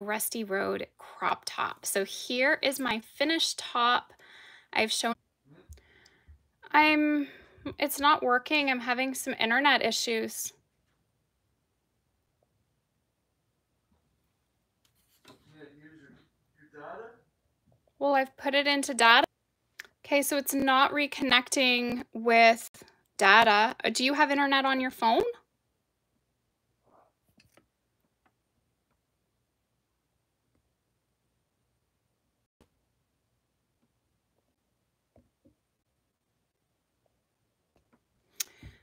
Rusty Road crop top. So here is my finished top. I've shown it's not working. I'm having some internet issues. Well, I've put it into data. Okay, so it's not reconnecting with data. Do you have internet on your phone?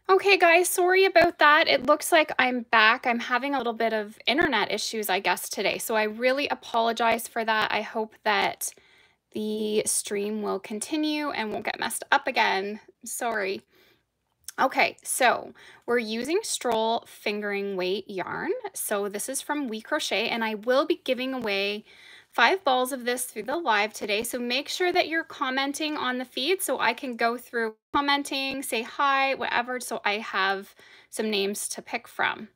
Okay, guys, sorry about that. It looks like I'm back. I'm having a little bit of internet issues, I guess, today. So I really apologize for that. I hope that the stream will continue and won't get messed up again. Sorry. Okay, so we're using Stroll fingering weight yarn. So this is from We Crochet, and I will be giving away 5 balls of this through the live today. So make sure that you're commenting on the feed so I can go through commenting, say hi, whatever, so I have some names to pick from.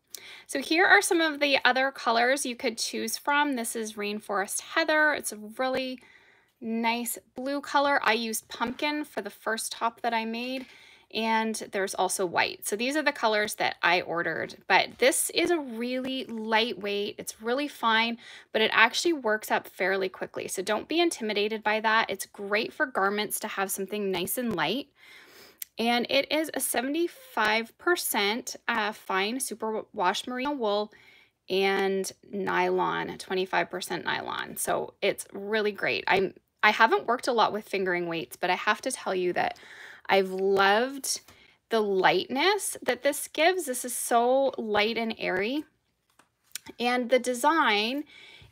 So here are some of the other colors you could choose from. This is Rainforest Heather. It's a really nice blue color. I used pumpkin for the first top that I made, and there's also white. So these are the colors that I ordered, but this is a really lightweight, it's really fine, but it actually works up fairly quickly. So don't be intimidated by that. It's great for garments to have something nice and light. And it is a 75% fine superwash merino wool and nylon, 25% nylon. So it's really great. I haven't worked a lot with fingering weights, but I have to tell you that I've loved the lightness that this gives. This is so light and airy. And the design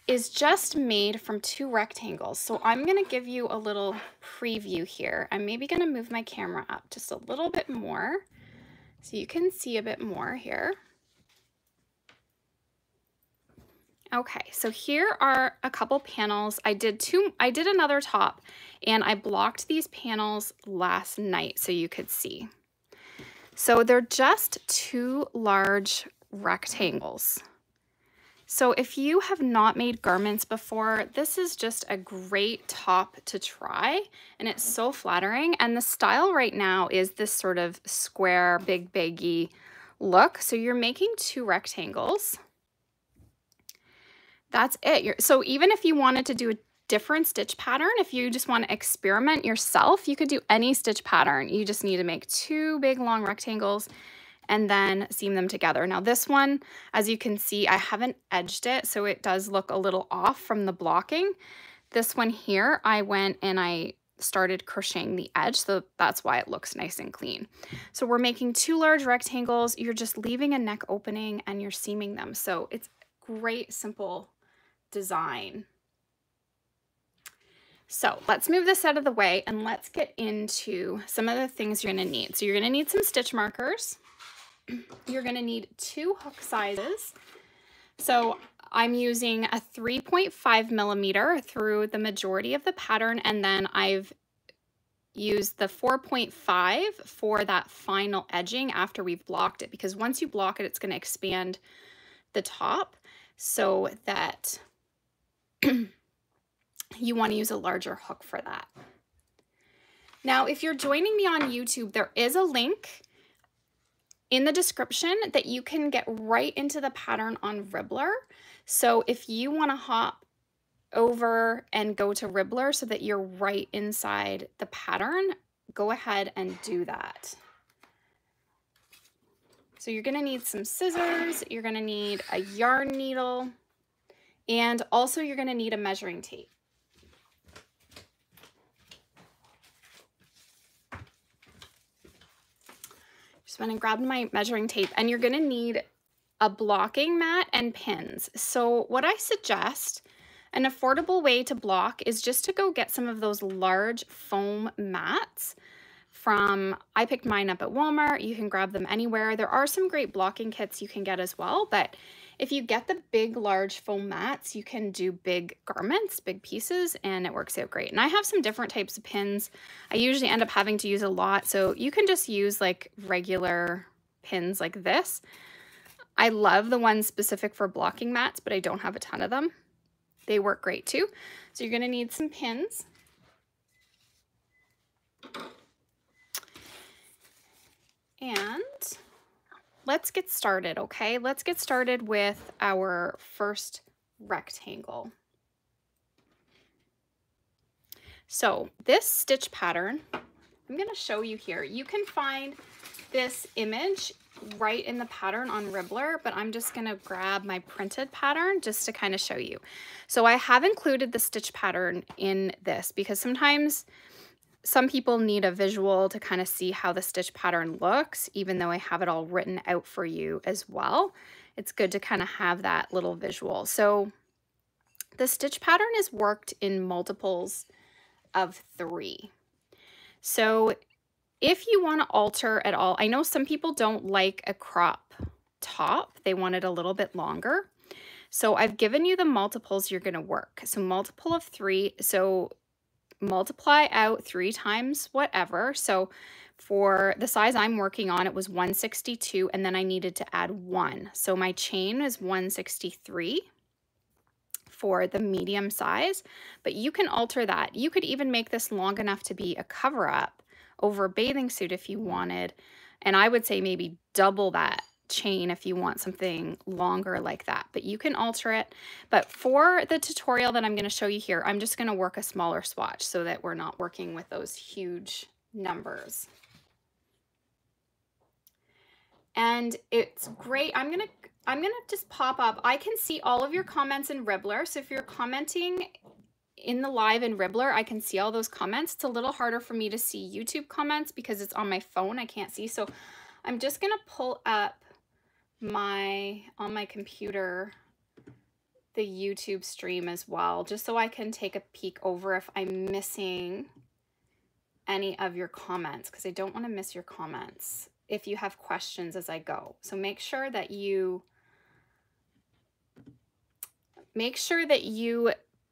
is just made from 2 rectangles. So I'm gonna give you a little preview here. I'm maybe gonna move my camera up just a little bit more so you can see a bit more here. Okay, so here are a couple panels. I did another top, and I blocked these panels last night so you could see. So they're just 2 large rectangles. So if you have not made garments before, this is just a great top to try, and it's so flattering. And the style right now is this sort of square, big baggy look. So you're making 2 rectangles. That's it. So even if you wanted to do a different stitch pattern, if you just want to experiment yourself, you could do any stitch pattern. You just need to make 2 big long rectangles and then seam them together. Now this one, as you can see, I haven't edged it, so it does look a little off from the blocking. This one here, I went and I started crocheting the edge, so that's why it looks nice and clean. So we're making 2 large rectangles. You're just leaving a neck opening and you're seaming them. So it's great, simple design. So let's move this out of the way and let's get into some of the things you're going to need. So you're going to need some stitch markers. You're going to need 2 hook sizes. So I'm using a 3.5 millimeter through the majority of the pattern, and then I've used the 4.5 for that final edging after we've blocked it, because once you block it, it's going to expand the top, so that you want to use a larger hook for that. Now, if you're joining me on YouTube, there is a link in the description that you can get right into the pattern on Ribblr. So if you want to hop over and go to Ribblr so that you're right inside the pattern, go ahead and do that. So you're going to need some scissors, you're going to need a yarn needle, and also you're going to need a measuring tape. Just went and grabbed my measuring tape, and you're going to need a blocking mat and pins. So what I suggest, an affordable way to block, is just to go get some of those large foam mats. I picked mine up at Walmart. You can grab them anywhere. There are some great blocking kits you can get as well, but if you get the big, large foam mats, you can do big garments, big pieces, and it works out great. And I have some different types of pins. I usually end up having to use a lot, so you can just use like regular pins like this. I love the ones specific for blocking mats, but I don't have a ton of them. they work great too. So you're gonna need some pins. And let's get started, okay? Let's get started with our first rectangle. So this stitch pattern, I'm gonna show you here. You can find this image right in the pattern on Ribblr, but I'm just gonna grab my printed pattern just to kind of show you. So I have included the stitch pattern in this because sometimes some people need a visual to kind of see how the stitch pattern looks, even though I have it all written out for you as well. It's good to kind of have that little visual. So the stitch pattern is worked in multiples of 3. So if you want to alter at all, I know some people don't like a crop top. They want it a little bit longer. So I've given you the multiples you're going to work. So multiple of 3. So multiply out 3 times whatever. So for the size I'm working on, it was 162, and then I needed to add 1. So my chain is 163 for the medium size, but you can alter that. You could even make this long enough to be a cover up over a bathing suit if you wanted. And I would say maybe double that chain if you want something longer like that, but you can alter it. But for the tutorial that I'm going to show you here, I'm just going to work a smaller swatch so that we're not working with those huge numbers. And it's great. I'm gonna just pop up. I can see all of your comments in Ribblr. So if you're commenting in the live in Ribblr, I can see all those comments. It's a little harder for me to see YouTube comments because it's on my phone. I can't see. So I'm just gonna pull up on my computer the YouTube stream as well, just so I can take a peek over if I'm missing any of your comments, because I don't want to miss your comments if you have questions as I go. So make sure that you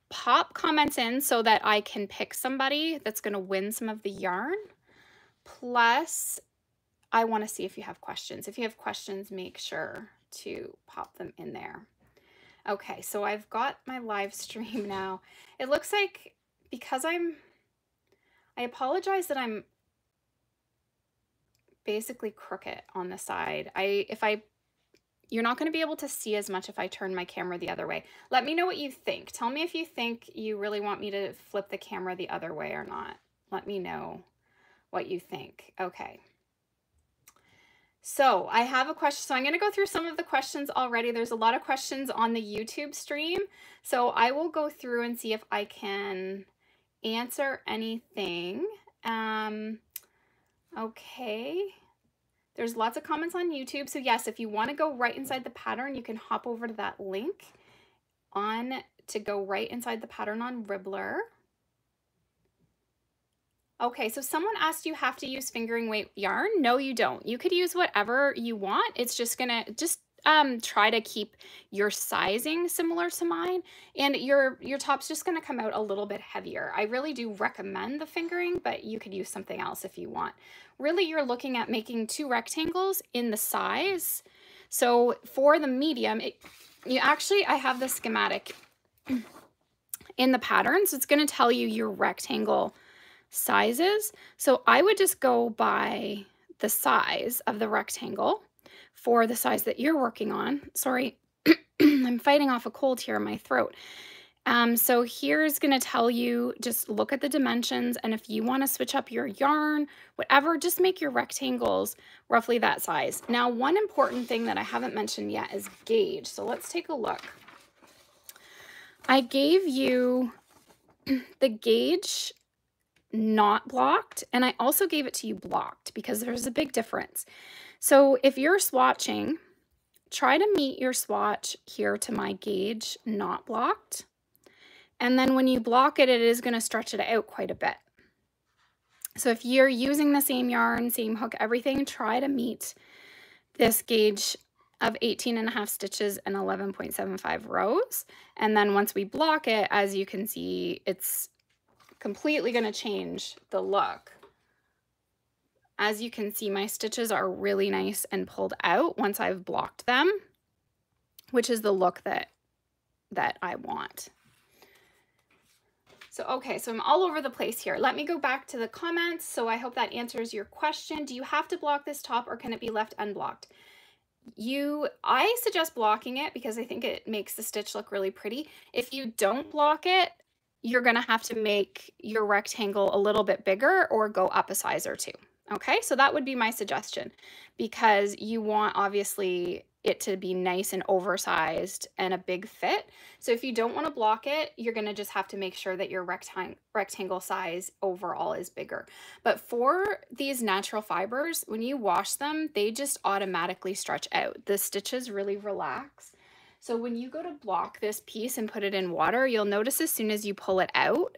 pop comments in so that I can pick somebody that's going to win some of the yarn. Plus, I want to see if you have questions. If you have questions, make sure to pop them in there. Okay, so I've got my live stream now. It looks like, because I apologize that I'm basically crooked on the side. You're not going to be able to see as much if I turn my camera the other way. Let me know what you think. Tell me if you think you really want me to flip the camera the other way or not. Let me know what you think. Okay. So I have a question. So I'm going to go through some of the questions already. There's a lot of questions on the YouTube stream. So I will go through and see if I can answer anything. Okay. There's lots of comments on YouTube. So yes, if you want to go right inside the pattern, you can hop over to that link on to go right inside the pattern on Ribblr. Okay, so someone asked, you have to use fingering weight yarn? No, you don't. You could use whatever you want. It's just gonna try to keep your sizing similar to mine, and your top's just gonna come out a little bit heavier. I really do recommend the fingering, but you could use something else if you want. Really, you're looking at making 2 rectangles in the size. So for the medium, I have the schematic in the pattern, so it's gonna tell you your rectangle sizes. So I would just go by the size of the rectangle for the size that you're working on. Sorry, I'm fighting off a cold here in my throat. So here's gonna tell you, just look at the dimensions, and if you wanna switch up your yarn, whatever, just make your rectangles roughly that size. Now, one important thing that I haven't mentioned yet is gauge. So let's take a look. I gave you the gauge not blocked, and I also gave it to you blocked because there's a big difference. So if you're swatching, try to meet your swatch here to my gauge not blocked, and then when you block it, it is going to stretch it out quite a bit. So if you're using the same yarn, same hook, everything, try to meet this gauge of 18.5 stitches and 11.75 rows, and then once we block it, as you can see, it's completely going to change the look. As you can see, my stitches are really nice and pulled out once I've blocked them, which is the look that I want. So, okay, so I'm all over the place here. Let me go back to the comments. So I hope that answers your question. Do you have to block this top or can it be left unblocked? I suggest blocking it because I think it makes the stitch look really pretty. If you don't block it, you're gonna have to make your rectangle a little bit bigger or go up a size or two. Okay, so that would be my suggestion because you want obviously it to be nice and oversized and a big fit. So if you don't want to block it, you're going to just have to make sure that your rectangle size overall is bigger. But for these natural fibers, when you wash them, they just automatically stretch out. The stitches really relax. So when you go to block this piece and put it in water, you'll notice as soon as you pull it out,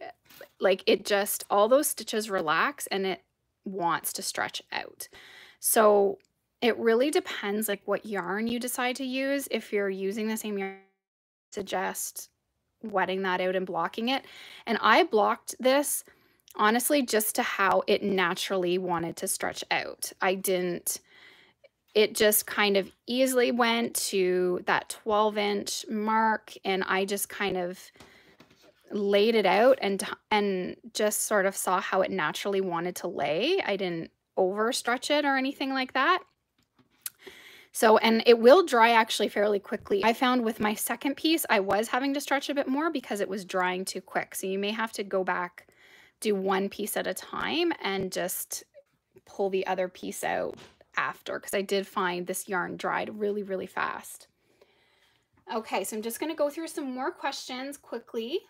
like it just, all those stitches relax and it wants to stretch out. So it really depends like what yarn you decide to use. If you're using the same yarn, I suggest wetting that out and blocking it. And I blocked this honestly just to how it naturally wanted to stretch out. It just kind of easily went to that 12-inch mark and I just kind of laid it out and just sort of saw how it naturally wanted to lay. I didn't overstretch it or anything like that. So, and it will dry actually fairly quickly. I found with my second piece, I was having to stretch a bit more because it was drying too quick. So you may have to go back, do one piece at a time and just pull the other piece out after, because I did find this yarn dried really, really fast. Okay, so I'm just going to go through some more questions quickly.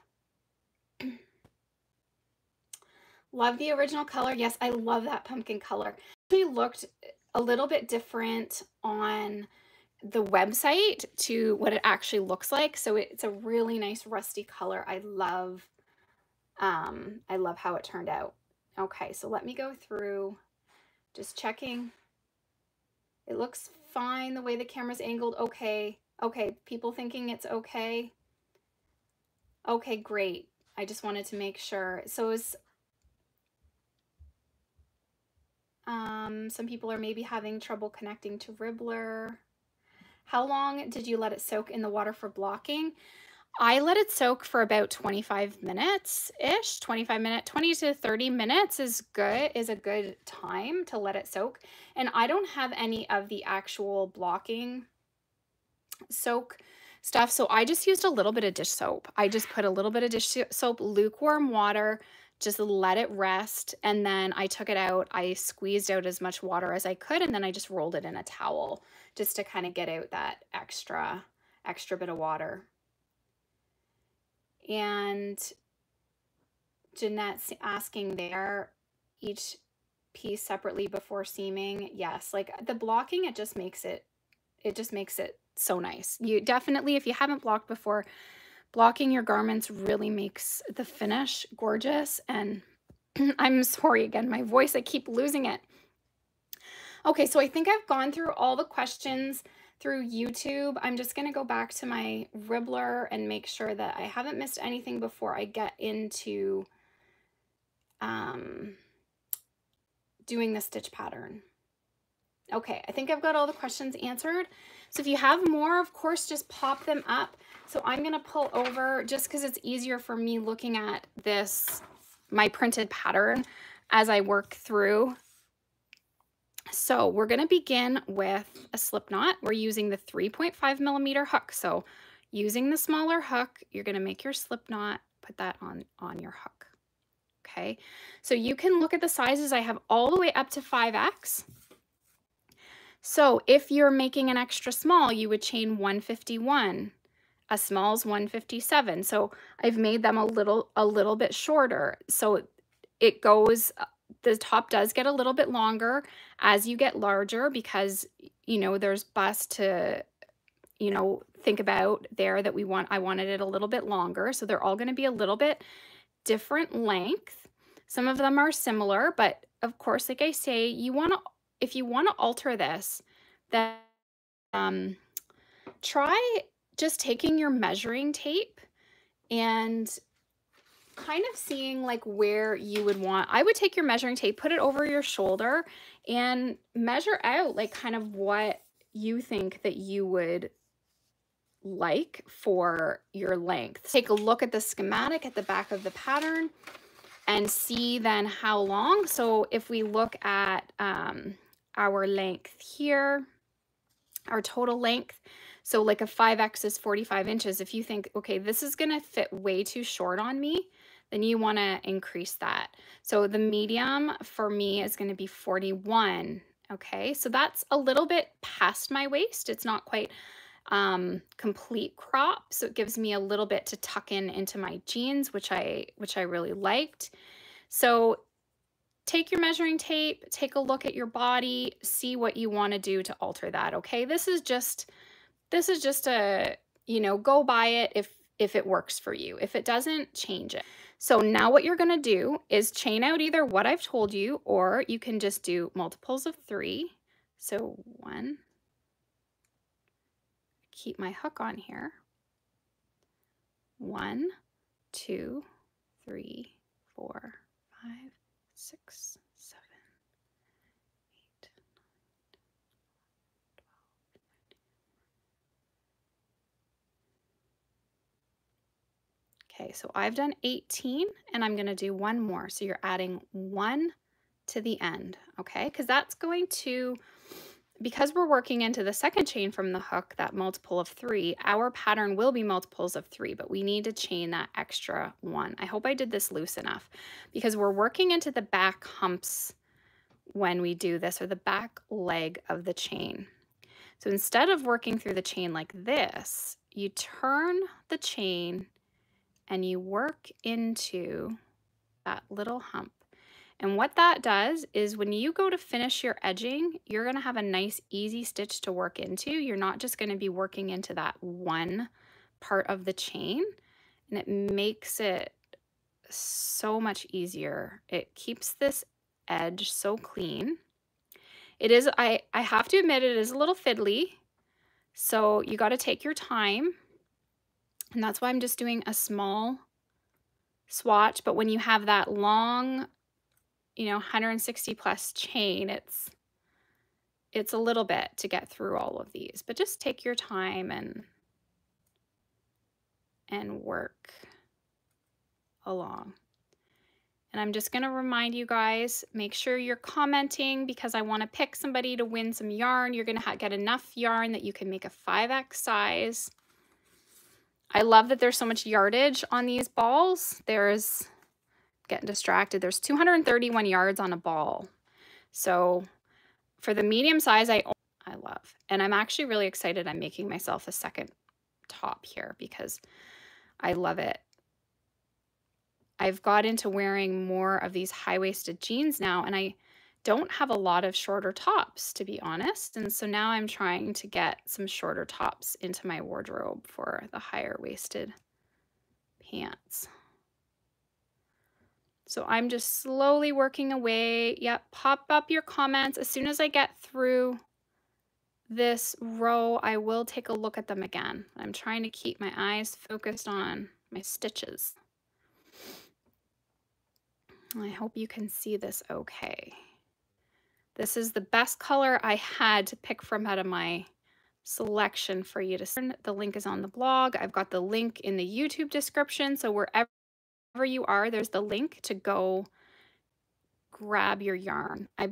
Love the original color. Yes, I love that pumpkin color. It looked a little bit different on the website to what it actually looks like. So it's a really nice rusty color. I love how it turned out. Okay, so let me go through, just checking. It looks fine the way the camera's angled. Okay. Okay, people thinking it's okay. Okay, great. I just wanted to make sure. So it's some people are maybe having trouble connecting to Ribblr. How long did you let it soak in the water for blocking? I let it soak for about 25 minutes-ish. 20 to 30 minutes is a good time to let it soak. And I don't have any of the actual blocking soak stuff, so I just used a little bit of dish soap. I just put a little bit of dish soap, lukewarm water, just let it rest, and then I took it out. I squeezed out as much water as I could, and then I just rolled it in a towel just to kind of get out that extra bit of water. And Jeanette's asking there, each piece separately before seaming. Yes, like the blocking, it just makes it so nice. You definitely, if you haven't blocked before, blocking your garments really makes the finish gorgeous. And I'm sorry again, my voice, I keep losing it. Okay, so I think I've gone through all the questions through YouTube. I'm just going to go back to my Ribblr and make sure that I haven't missed anything before I get into doing the stitch pattern. Okay, I think I've got all the questions answered. So if you have more, of course, just pop them up. So I'm going to pull over just because it's easier for me looking at this, my printed pattern as I work through. So we're going to begin with a slip knot. We're using the 3.5mm hook. So using the smaller hook, you're going to make your slip knot, put that on your hook. Okay, so you can look at the sizes. I have all the way up to 5X. So if you're making an extra small, you would chain 151. A small's 157. So I've made them a little bit shorter. So it goes, the top does get a little bit longer as you get larger because, you know, there's bust to, you know, think about there that we want, I wanted it a little bit longer. So they're all going to be a little bit different length. Some of them are similar, but of course, like I say, you want to, if you want to alter this, then try just taking your measuring tape and kind of seeing like where you would want. I would take your measuring tape, put it over your shoulder and measure out like kind of what you think that you would like for your length. Take a look at the schematic at the back of the pattern and see then how long. So if we look at our length here, our total length, so like a 5X is 45 inches. If you think, okay, this is gonna fit way too short on me, then you wanna increase that. So the medium for me is gonna be 41. Okay, so that's a little bit past my waist. It's not quite complete crop, so it gives me a little bit to tuck in into my jeans, which I really liked. So take your measuring tape, take a look at your body, see what you want to do to alter that. Okay, this is just a, you know, go by it if it works for you. If it doesn't, change it. So now what you're going to do is chain out either what I've told you, or you can just do multiples of 3. So 1, keep my hook on here, 1, 2, 3, 4, 5, 6, 7, 8, 9, 12. Okay, so I've done 18 and I'm going to do one more. So you're adding 1 to the end, okay? Because that's going to, because we're working into the second chain from the hook, that multiple of 3, our pattern will be multiples of 3, but we need to chain that extra 1. I hope I did this loose enough, because we're working into the back humps when we do this, or the back leg of the chain. So instead of working through the chain like this, you turn the chain and you work into that little hump. And what that does is when you go to finish your edging, you're gonna have a nice easy stitch to work into. You're not just gonna be working into that one part of the chain, and it makes it so much easier. It keeps this edge so clean. It is, I have to admit, it is a little fiddly, so you gotta take your time, and that's why I'm just doing a small swatch. But when you have that long, you know, 160 plus chain, it's a little bit to get through all of these, but just take your time and work along. And I'm just going to remind you guys, make sure you're commenting, because I want to pick somebody to win some yarn. You're going to get enough yarn that you can make a 5X size. I love that there's so much yardage on these balls. There's, getting distracted, there's 231 yards on a ball. So for the medium size, I love, and I'm actually really excited. I'm making myself a second top here because I love it. I've got into wearing more of these high-waisted jeans now, and I don't have a lot of shorter tops, to be honest. And so now I'm trying to get some shorter tops into my wardrobe for the higher-waisted pants. So I'm just slowly working away. Yep, pop up your comments. As soon as I get through this row, I will take a look at them again. I'm trying to keep my eyes focused on my stitches. I hope you can see this okay. This is the best color I had to pick from out of my selection for you to see. The link is on the blog. I've got the link in the YouTube description, so wherever you are, there's the link to go grab your yarn. I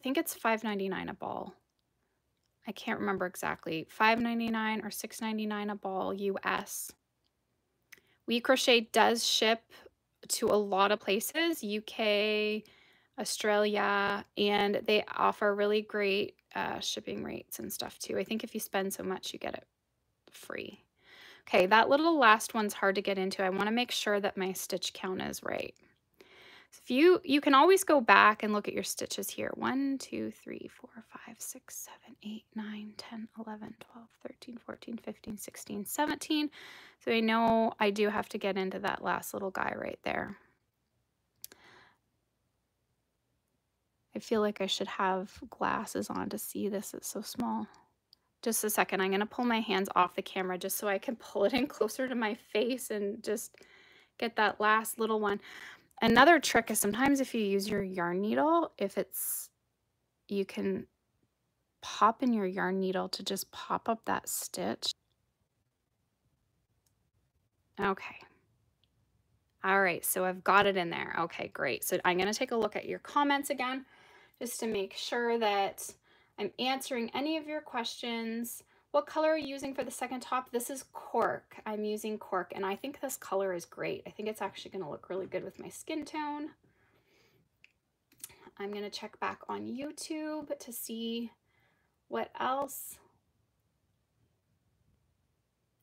think it's $5.99 a ball. I can't remember exactly, $5.99 or $6.99 a ball US. We Crochet does ship to a lot of places, UK, Australia, and they offer really great shipping rates and stuff too. I think if you spend so much, you get it free. Okay, that little last one's hard to get into. I want to make sure that my stitch count is right. So if you can always go back and look at your stitches here. 1, 2, 3, 4, 5, 6, 7, 8, 9, 10, 11, 12, 13, 14, 15, 16, 17. So I know I do have to get into that last little guy right there. I feel like I should have glasses on to see this. It's so small. Just a second, I'm gonna pull my hands off the camera just so I can pull it in closer to my face and just get that last little one. Another trick is sometimes if you use your yarn needle, if it's, you can pop in your yarn needle to just pop up that stitch. Okay. All right, so I've got it in there. Okay, great. So I'm going to take a look at your comments again, just to make sure that I'm answering any of your questions. What color are you using for the second top? This is cork. I'm using cork, and I think this color is great. I think it's actually going to look really good with my skin tone. I'm going to check back on YouTube to see what else.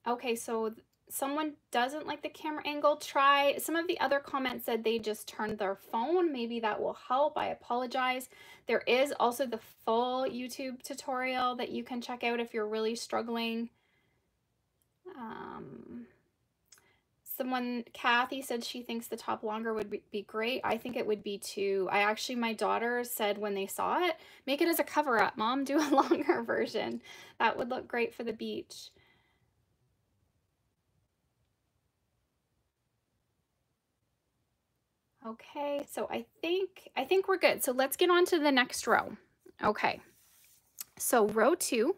Okay, so someone doesn't like the camera angle. Try some of the other comments said they just turned their phone. Maybe that will help. I apologize. There is also the full YouTube tutorial that you can check out if you're really struggling. Someone, Kathy, said she thinks the top longer would be great. I think it would be too. I actually, my daughter said when they saw it, make it as a cover up, Mom, do a longer version. That would look great for the beach. Okay, so I think we're good. So let's get on to the next row. Okay, so row two,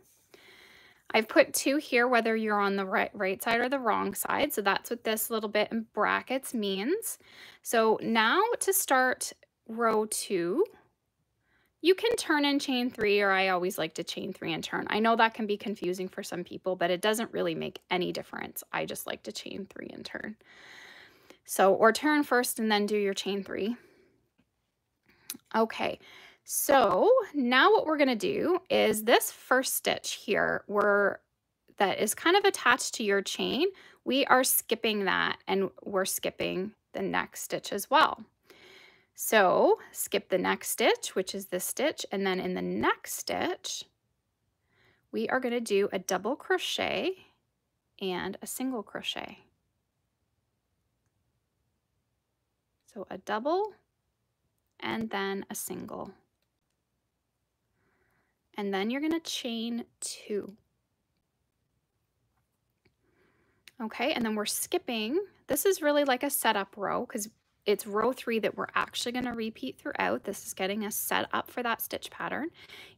I've put two here, whether you're on the right side or the wrong side. So that's what this little bit in brackets means. So now to start row two, you can turn and chain three, or I always like to chain three and turn. I know that can be confusing for some people, but it doesn't really make any difference. I just like to chain three and turn. So, or turn first and then do your chain three. Okay, so now what we're gonna do is this first stitch here that is kind of attached to your chain, we are skipping that and we're skipping the next stitch as well. So skip the next stitch, which is this stitch, and then in the next stitch, we are gonna do a double crochet and a single crochet. So a double and then a single. And then you're gonna chain two. Okay, and then we're skipping. This is really like a setup row because it's row three that we're actually gonna repeat throughout. This is getting us set up for that stitch pattern.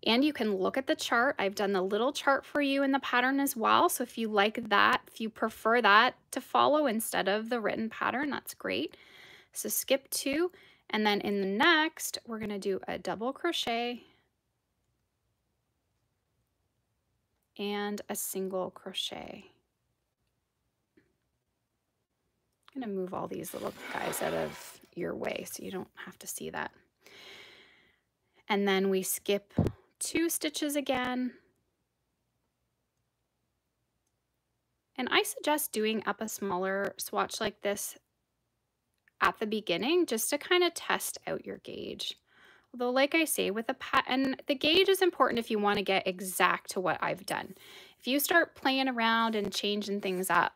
And you can look at the chart. I've done the little chart for you in the pattern as well. So if you like that, if you prefer that to follow instead of the written pattern, that's great. So skip two, and then in the next, we're gonna do a double crochet and a single crochet. I'm gonna move all these little guys out of your way so you don't have to see that. And then we skip two stitches again. And I suggest doing up a smaller swatch like this at the beginning, just to kind of test out your gauge. Although, like I say, with a pattern, the gauge is important if you want to get exact to what I've done. If you start playing around and changing things up,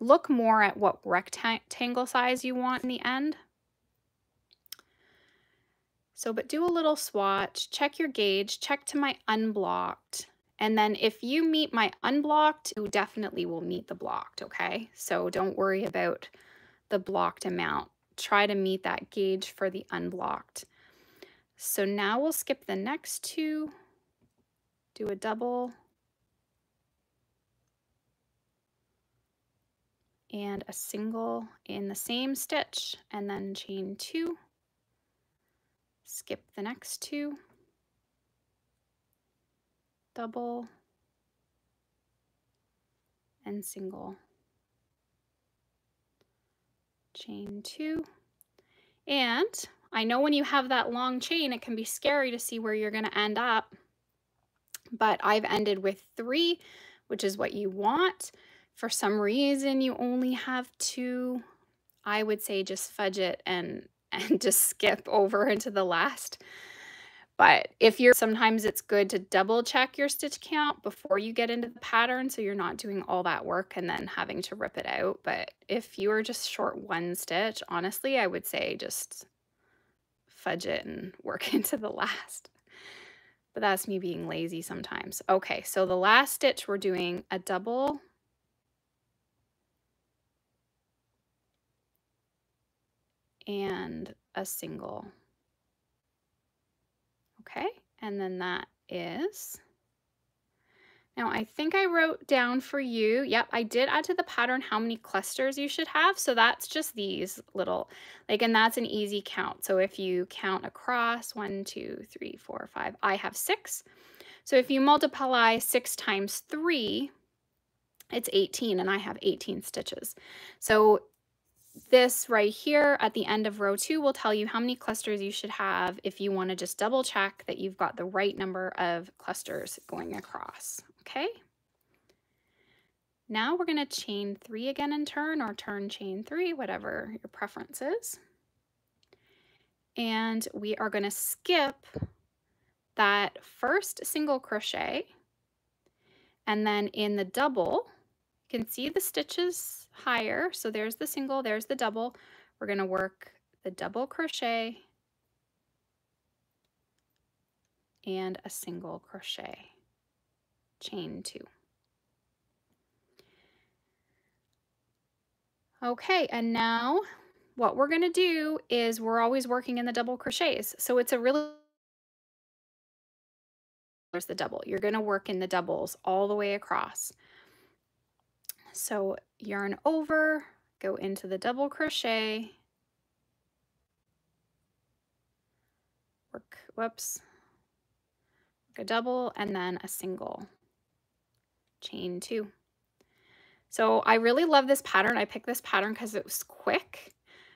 look more at what rectangle size you want in the end. So, but do a little swatch, check your gauge, check to my unblocked. And then if you meet my unblocked, you definitely will meet the blocked, okay? So don't worry about the blocked amount. Try to meet that gauge for the unblocked. So now we'll skip the next two, do a double and a single in the same stitch, and then chain two, skip the next two, double and single. Chain two, and I know when you have that long chain, it can be scary to see where you're going to end up, but I've ended with three, which is what you want. For some reason, you only have two. I would say just fudge it and just skip over into the last. But if you're, sometimes it's good to double check your stitch count before you get into the pattern so you're not doing all that work and then having to rip it out. But if you are just short one stitch, honestly, I would say just fudge it and work into the last. But that's me being lazy sometimes. Okay, so the last stitch we're doing a double and a single. Okay, and then that is Now I think I wrote down for you, yep, I did add to the pattern how many clusters you should have. So that's just these little, like, and that's an easy count. So if you count across 1, 2, 3, 4, 5, I have 6. So if you multiply 6 times 3, it's 18, and I have 18 stitches. So this right here at the end of row 2 will tell you how many clusters you should have if you want to just double check that you've got the right number of clusters going across. Okay. Now we're going to chain 3 again and turn, or turn, chain 3, whatever your preference is. And we are going to skip that first single crochet. And then in the double, you can see the stitches higher. So there's the single, there's the double. We're going to work the double crochet and a single crochet, chain 2. Okay, and now what we're going to do is we're always working in the double crochets. So it's a really, there's the double. You're going to work in the doubles all the way across. So yarn over, go into the double crochet, work, whoops, work a double and then a single, chain 2. So I really love this pattern. I picked this pattern because it was quick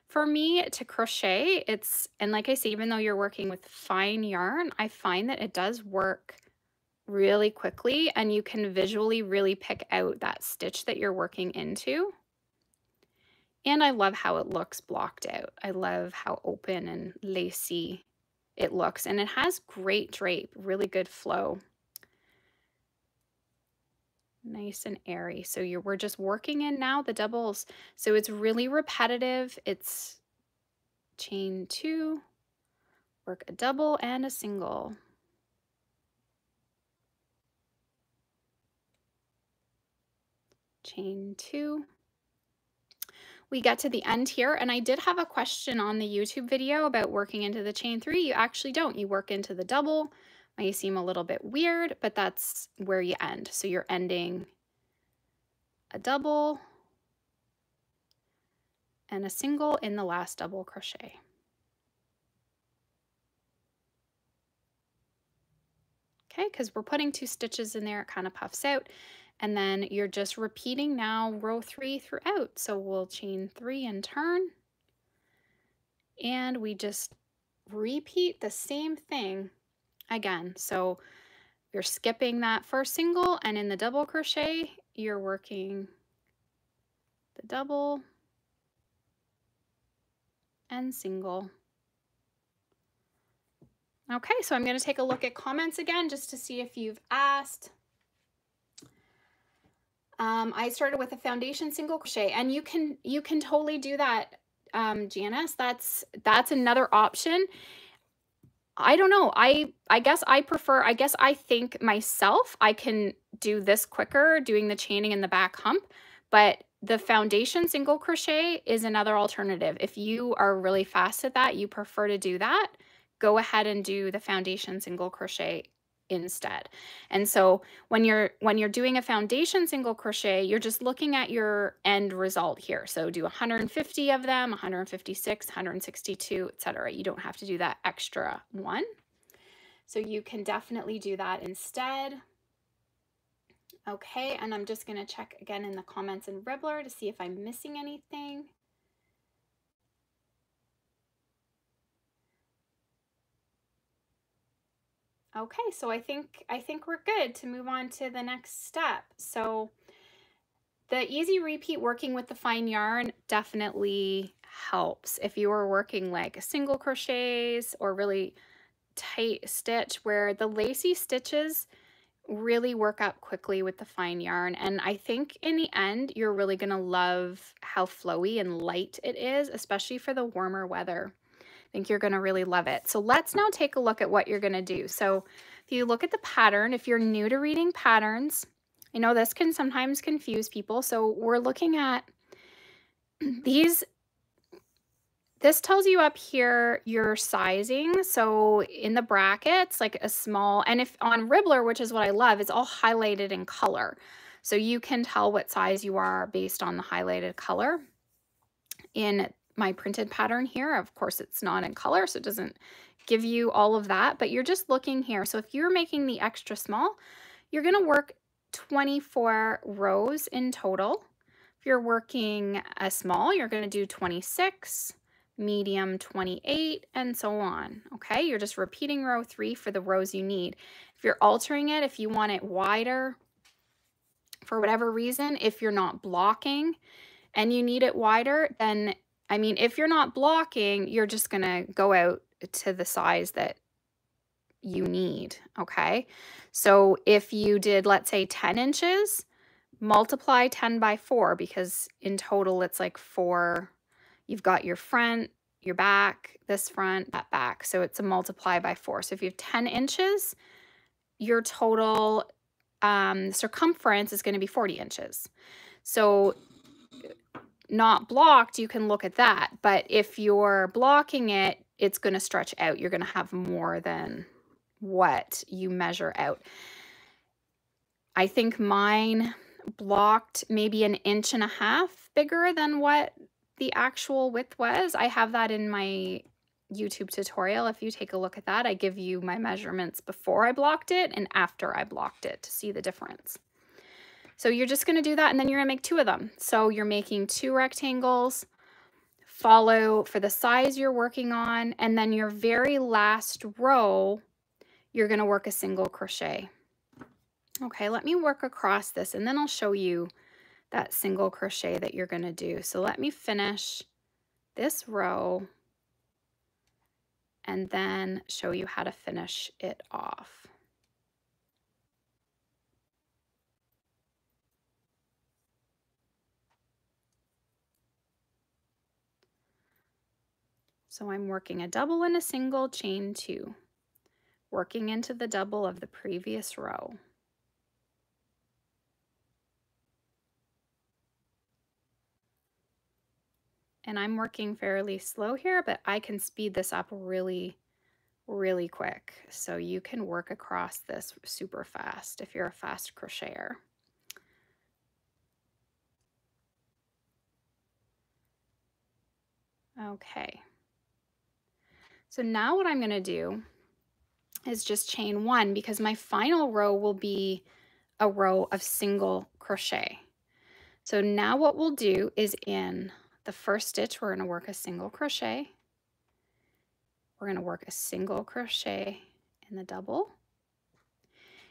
for me to crochet. It's, and like I say, even though you're working with fine yarn, I find that it does work really quickly, and you can visually really pick out that stitch that you're working into. And I love how it looks blocked out. I love how open and lacy it looks, and it has great drape, really good flow, nice and airy. So we're just working in now the doubles, so it's really repetitive. It's chain 2, work a double and a single. Chain 2. We get to the end here, and I did have a question on the YouTube video about working into the chain 3. You actually don't. You work into the double. May seem a little bit weird, but that's where you end. So you're ending a double and a single in the last double crochet. Okay, because we're putting 2 stitches in there, it kind of puffs out. And then you're just repeating now row 3 throughout. So we'll chain 3 and turn. And we just repeat the same thing again. So you're skipping that first single, and in the double crochet, you're working the double and single. Okay, so I'm going to take a look at comments again just to see if you've asked. I started with a foundation single crochet, and you can totally do that, Janice. That's another option. I don't know. I guess I prefer, I guess I think myself, I can do this quicker, doing the chaining in the back hump, but the foundation single crochet is another alternative. If you are really fast at that, you prefer to do that, go ahead and do the foundation single crochet instead. And so when you're doing a foundation single crochet, you're just looking at your end result here. So do 150 of them, 156, 162, etc. You don't have to do that extra one. So you can definitely do that instead. Okay, and I'm just going to check again in the comments in Ribblr to see if I'm missing anything. Okay, so I think we're good to move on to the next step. So the easy repeat working with the fine yarn definitely helps. If you are working like single crochets or really tight stitch, where the lacy stitches really work up quickly with the fine yarn. And I think in the end, you're really gonna love how flowy and light it is, especially for the warmer weather. I think you're going to really love it. So let's now take a look at what you're going to do. So if you look at the pattern, if you're new to reading patterns, I know this can sometimes confuse people. So we're looking at these This tells you up here your sizing. So in the brackets, like a small, and if on Ribblr, which is what I love, it's all highlighted in color. So you can tell what size you are based on the highlighted color. In my printed pattern here, of course, it's not in color, so it doesn't give you all of that, but you're just looking here. So if you're making the extra small, you're gonna work 24 rows in total. If you're working a small, you're gonna do 26. Medium 28, and so on. Okay, you're just repeating row 3 for the rows you need. If you're altering it, if you want it wider for whatever reason, if you're not blocking and you need it wider, then, I mean, if you're not blocking, you're just gonna go out to the size that you need. Okay, so if you did, let's say 10 inches, multiply 10 by 4, because in total it's like 4. You've got your front, your back, this front, that back. So it's a multiply by 4. So if you have 10 inches, your total circumference is going to be 40 inches. So not blocked, you can look at that. But if you're blocking it, it's going to stretch out. You're going to have more than what you measure out. I think mine blocked maybe 1.5 inches bigger than what the actual width was. I have that in my YouTube tutorial. If you take a look at that, I give you my measurements before I blocked it and after I blocked it to see the difference. So you're just going to do that, and then you're going to make 2 of them. So you're making 2 rectangles, follow for the size you're working on, and then your very last row, you're going to work a single crochet. Okay, let me work across this, and then I'll show you that single crochet that you're going to do. So let me finish this row and then show you how to finish it off. So I'm working a double and a single, chain 2, working into the double of the previous row. And I'm working fairly slow here, but I can speed this up really, really quick. So you can work across this super fast if you're a fast crocheter. Okay. So now what I'm gonna do is just chain 1, because my final row will be a row of single crochet. So now what we'll do is in the first stitch, we're going to work a single crochet. We're going to work a single crochet in the double.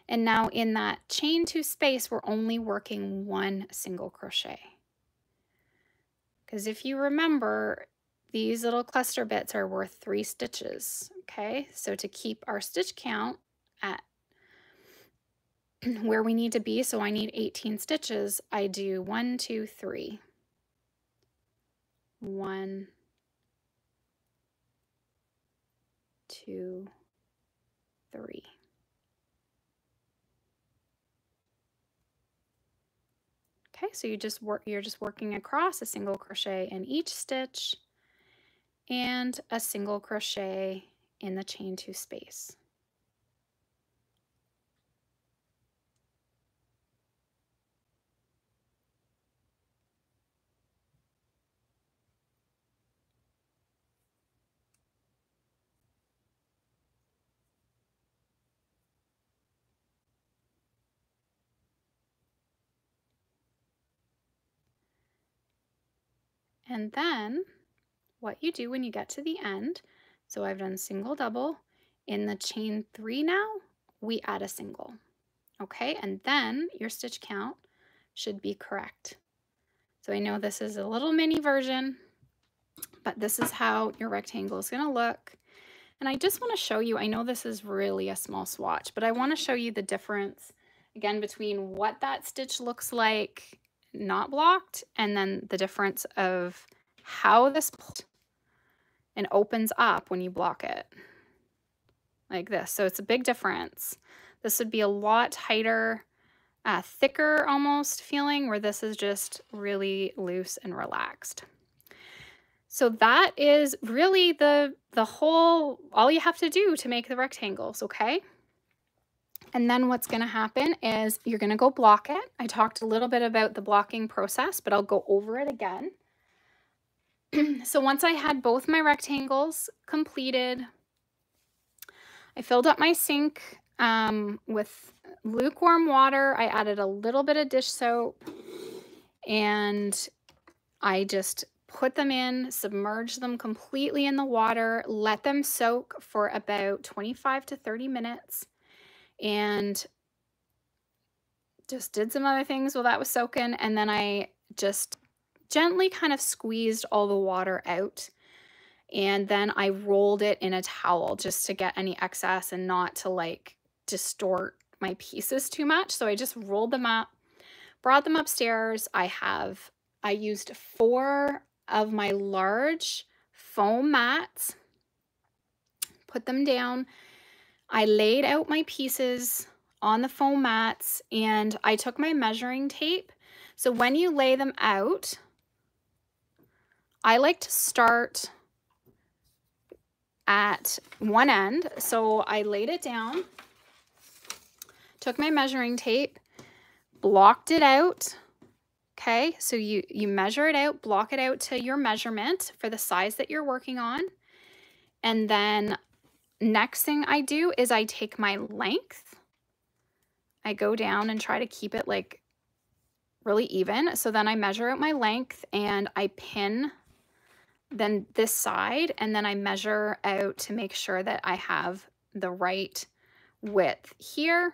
And now in that chain 2 space, we're only working 1 single crochet. Because if you remember, these little cluster bits are worth 3 stitches. Okay, so to keep our stitch count at where we need to be, so I need 18 stitches, I do 1, 2, 3. 1, 2, 3. Okay, so you just work, you're just working across a single crochet in each stitch and a single crochet in the chain 2 space. And then what you do when you get to the end, so I've done single, double, in the chain 3 now, we add a single. Okay, and then your stitch count should be correct. So I know this is a little mini version, but this is how your rectangle is going to look. And I just want to show you, I know this is really a small swatch, but I want to show you the difference, again, between what that stitch looks like not blocked, and then the difference of how this pulls and opens up when you block it like this. So it's a big difference. This would be a lot tighter, thicker almost feeling, where this is just really loose and relaxed. So that is really the whole, all you have to do to make the rectangles, okay? And then what's gonna happen is you're gonna go block it. I talked a little bit about the blocking process, but I'll go over it again. So once I had both my rectangles completed, I filled up my sink with lukewarm water. I added a little bit of dish soap and I just put them in, submerge them completely in the water, let them soak for about 25 to 30 minutes. And just did some other things while that was soaking. And then I just gently kind of squeezed all the water out. And then I rolled it in a towel just to get any excess and not to like distort my pieces too much. So I just rolled them up, brought them upstairs. I used 4 of my large foam mats, put them down. I laid out my pieces on the foam mats and I took my measuring tape. So when you lay them out, I like to start at one end. So I laid it down, took my measuring tape, blocked it out. Okay, so you measure it out, block it out to your measurement for the size that you're working on. And then next thing I do is I take my length. I go down and try to keep it like really even. So then I measure out my length and I pin then this side and then I measure out to make sure that I have the right width here.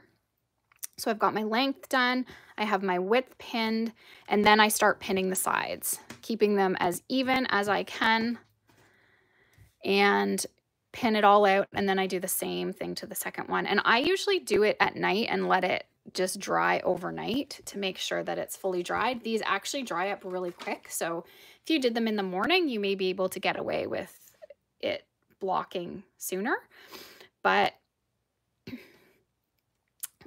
So I've got my length done. I have my width pinned and then I start pinning the sides, keeping them as even as I can and pin it all out. And then I do the same thing to the second one. And I usually do it at night and let it just dry overnight to make sure that it's fully dried. These actually dry up really quick. So if you did them in the morning, you may be able to get away with it blocking sooner, but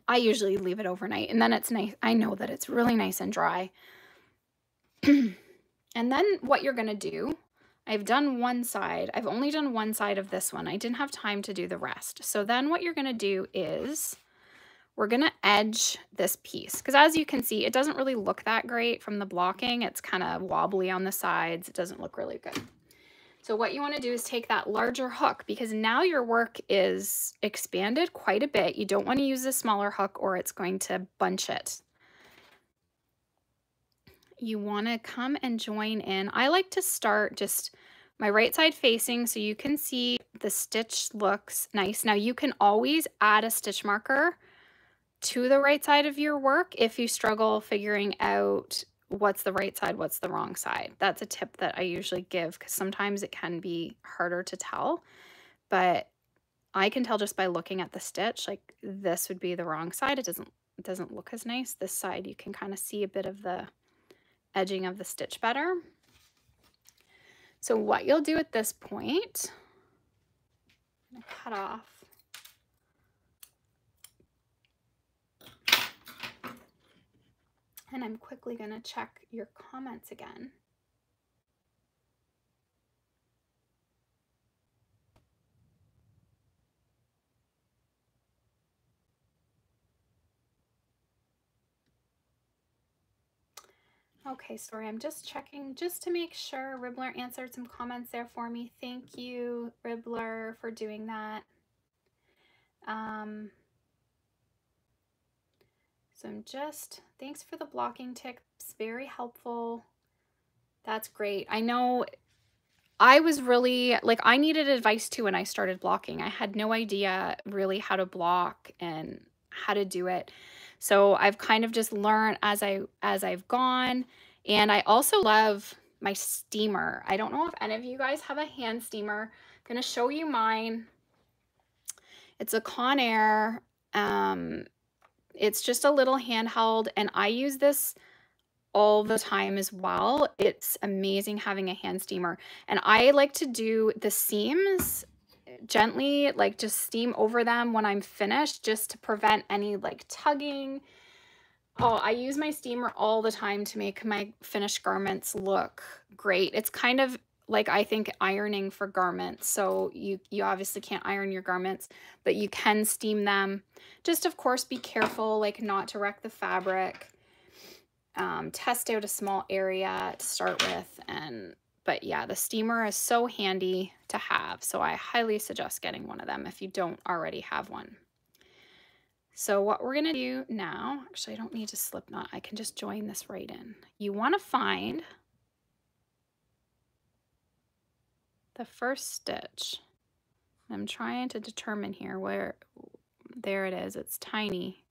I usually leave it overnight and then it's nice. I know that it's really nice and dry. And then what you're going to do, I've done one side. I've only done one side of this one. I didn't have time to do the rest. So then what you're going to do is we're going to edge this piece because as you can see, it doesn't really look that great from the blocking. It's kind of wobbly on the sides. It doesn't look really good. So what you want to do is take that larger hook because now your work is expanded quite a bit. You don't want to use a smaller hook or it's going to bunch it. You want to come and join in. I like to start just my right side facing so you can see the stitch looks nice. Now you can always add a stitch marker to the right side of your work if you struggle figuring out what's the right side, what's the wrong side. That's a tip that I usually give because sometimes it can be harder to tell, but I can tell just by looking at the stitch, like this would be the wrong side. It doesn't look as nice. This side, you can kind of see a bit of the edging of the stitch better. So what you'll do at this point, I'm gonna cut off. And I'm quickly gonna check your comments again. Okay, sorry, I'm just checking just to make sure. Ribblr answered some comments there for me. Thank you, Ribblr, for doing that. So I'm just, thanks for the blocking tips, very helpful. That's great. I know I was really, like I needed advice too when I started blocking. I had no idea really how to block and how to do it. So I've kind of just learned as I've gone. And I also love my steamer. I don't know if any of you guys have a hand steamer. I'm gonna show you mine. It's a Conair. It's just a little handheld and I use this all the time as well. It's amazing having a hand steamer. And I like to do the seams gently, like just steam over them when I'm finished just to prevent any like tugging. Oh, I use my steamer all the time to make my finished garments look great. It's kind of like I think ironing for garments. So you obviously can't iron your garments, but you can steam them. Just of course be careful like not to wreck the fabric. Test out a small area to start with, but yeah, the steamer is so handy to have. So I highly suggest getting one of them if you don't already have one. So what we're gonna do now, actually I don't need to slip knot, I can just join this right in. You wanna find the first stitch. I'm trying to determine here where, there it is, it's tiny.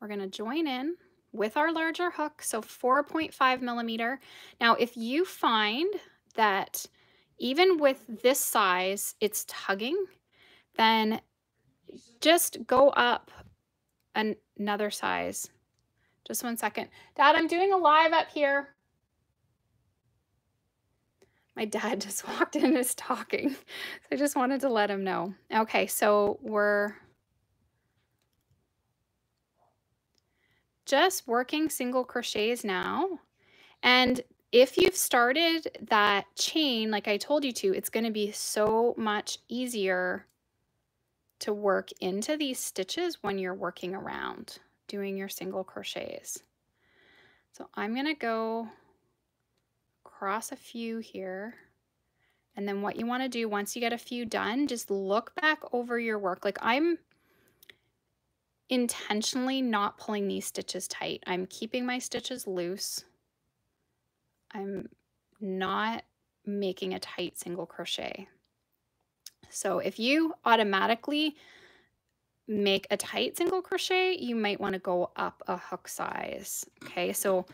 We're gonna join in with our larger hook, so 4.5 millimeter. Now, if you find that even with this size, it's tugging, then just go up another size. Just one second. Dad, I'm doing a live up here. My dad just walked in and is talking. So I just wanted to let him know. Okay, so we're just working single crochets now. And if you've started that chain, like I told you to, it's going to be so much easier to work into these stitches when you're working around doing your single crochets. So I'm going to go across a few here. And then what you want to do once you get a few done, just look back over your work. Like I'm intentionally not pulling these stitches tight. I'm keeping my stitches loose. I'm not making a tight single crochet. So if you automatically make a tight single crochet, you might want to go up a hook size. Okay, so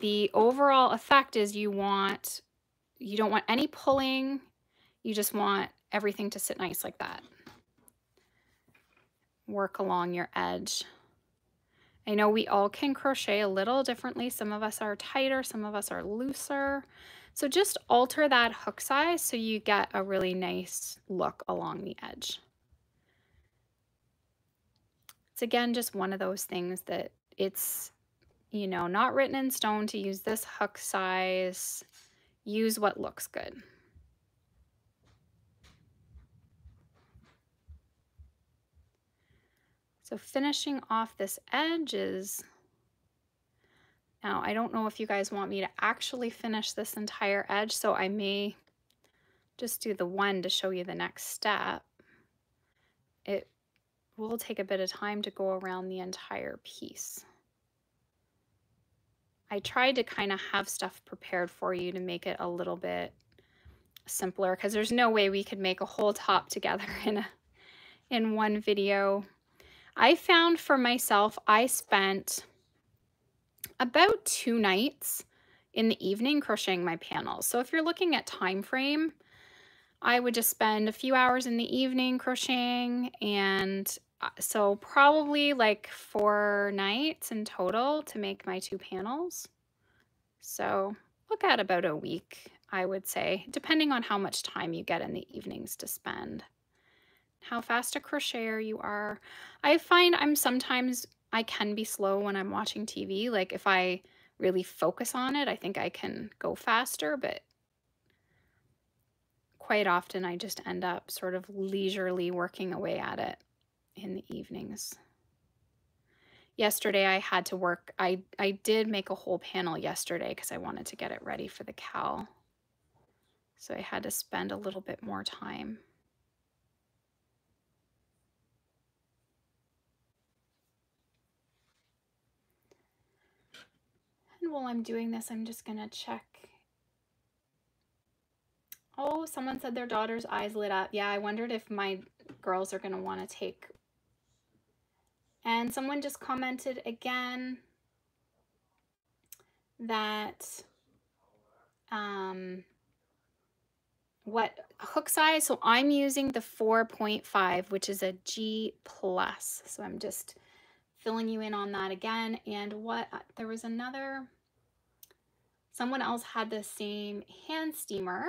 the overall effect is you don't want any pulling. You just want everything to sit nice like that. Work along your edge. I know we all can crochet a little differently. Some of us are tighter, some of us are looser. So just alter that hook size so you get a really nice look along the edge. It's again, just one of those things that it's, you know, not written in stone to use this hook size. Use what looks good. So finishing off this edge is, now I don't know if you guys want me to actually finish this entire edge, so I may just do the one to show you the next step. It will take a bit of time to go around the entire piece. I tried to kind of have stuff prepared for you to make it a little bit simpler, because there's no way we could make a whole top together in one video. I found for myself, I spent about 2 nights in the evening crocheting my panels. So if you're looking at time frame, I would just spend a few hours in the evening crocheting, and so probably like 4 nights in total to make my 2 panels. So look at about a week, I would say, depending on how much time you get in the evenings to spend. How fast a crocheter you are. I find I can be slow when I'm watching TV. Like if I really focus on it, I think I can go faster, but quite often I just end up sort of leisurely working away at it in the evenings. Yesterday I had to work. I did make a whole panel yesterday because I wanted to get it ready for the CAL. So I had to spend a little bit more time. And while I'm doing this, I'm just gonna check. Oh, someone said their daughter's eyes lit up. Yeah, I wondered if my girls are gonna wanna take. And someone just commented again that what hook size? So I'm using the 4.5, which is a G plus. So I'm just filling you in on that again. And there was another, someone else had the same hand steamer,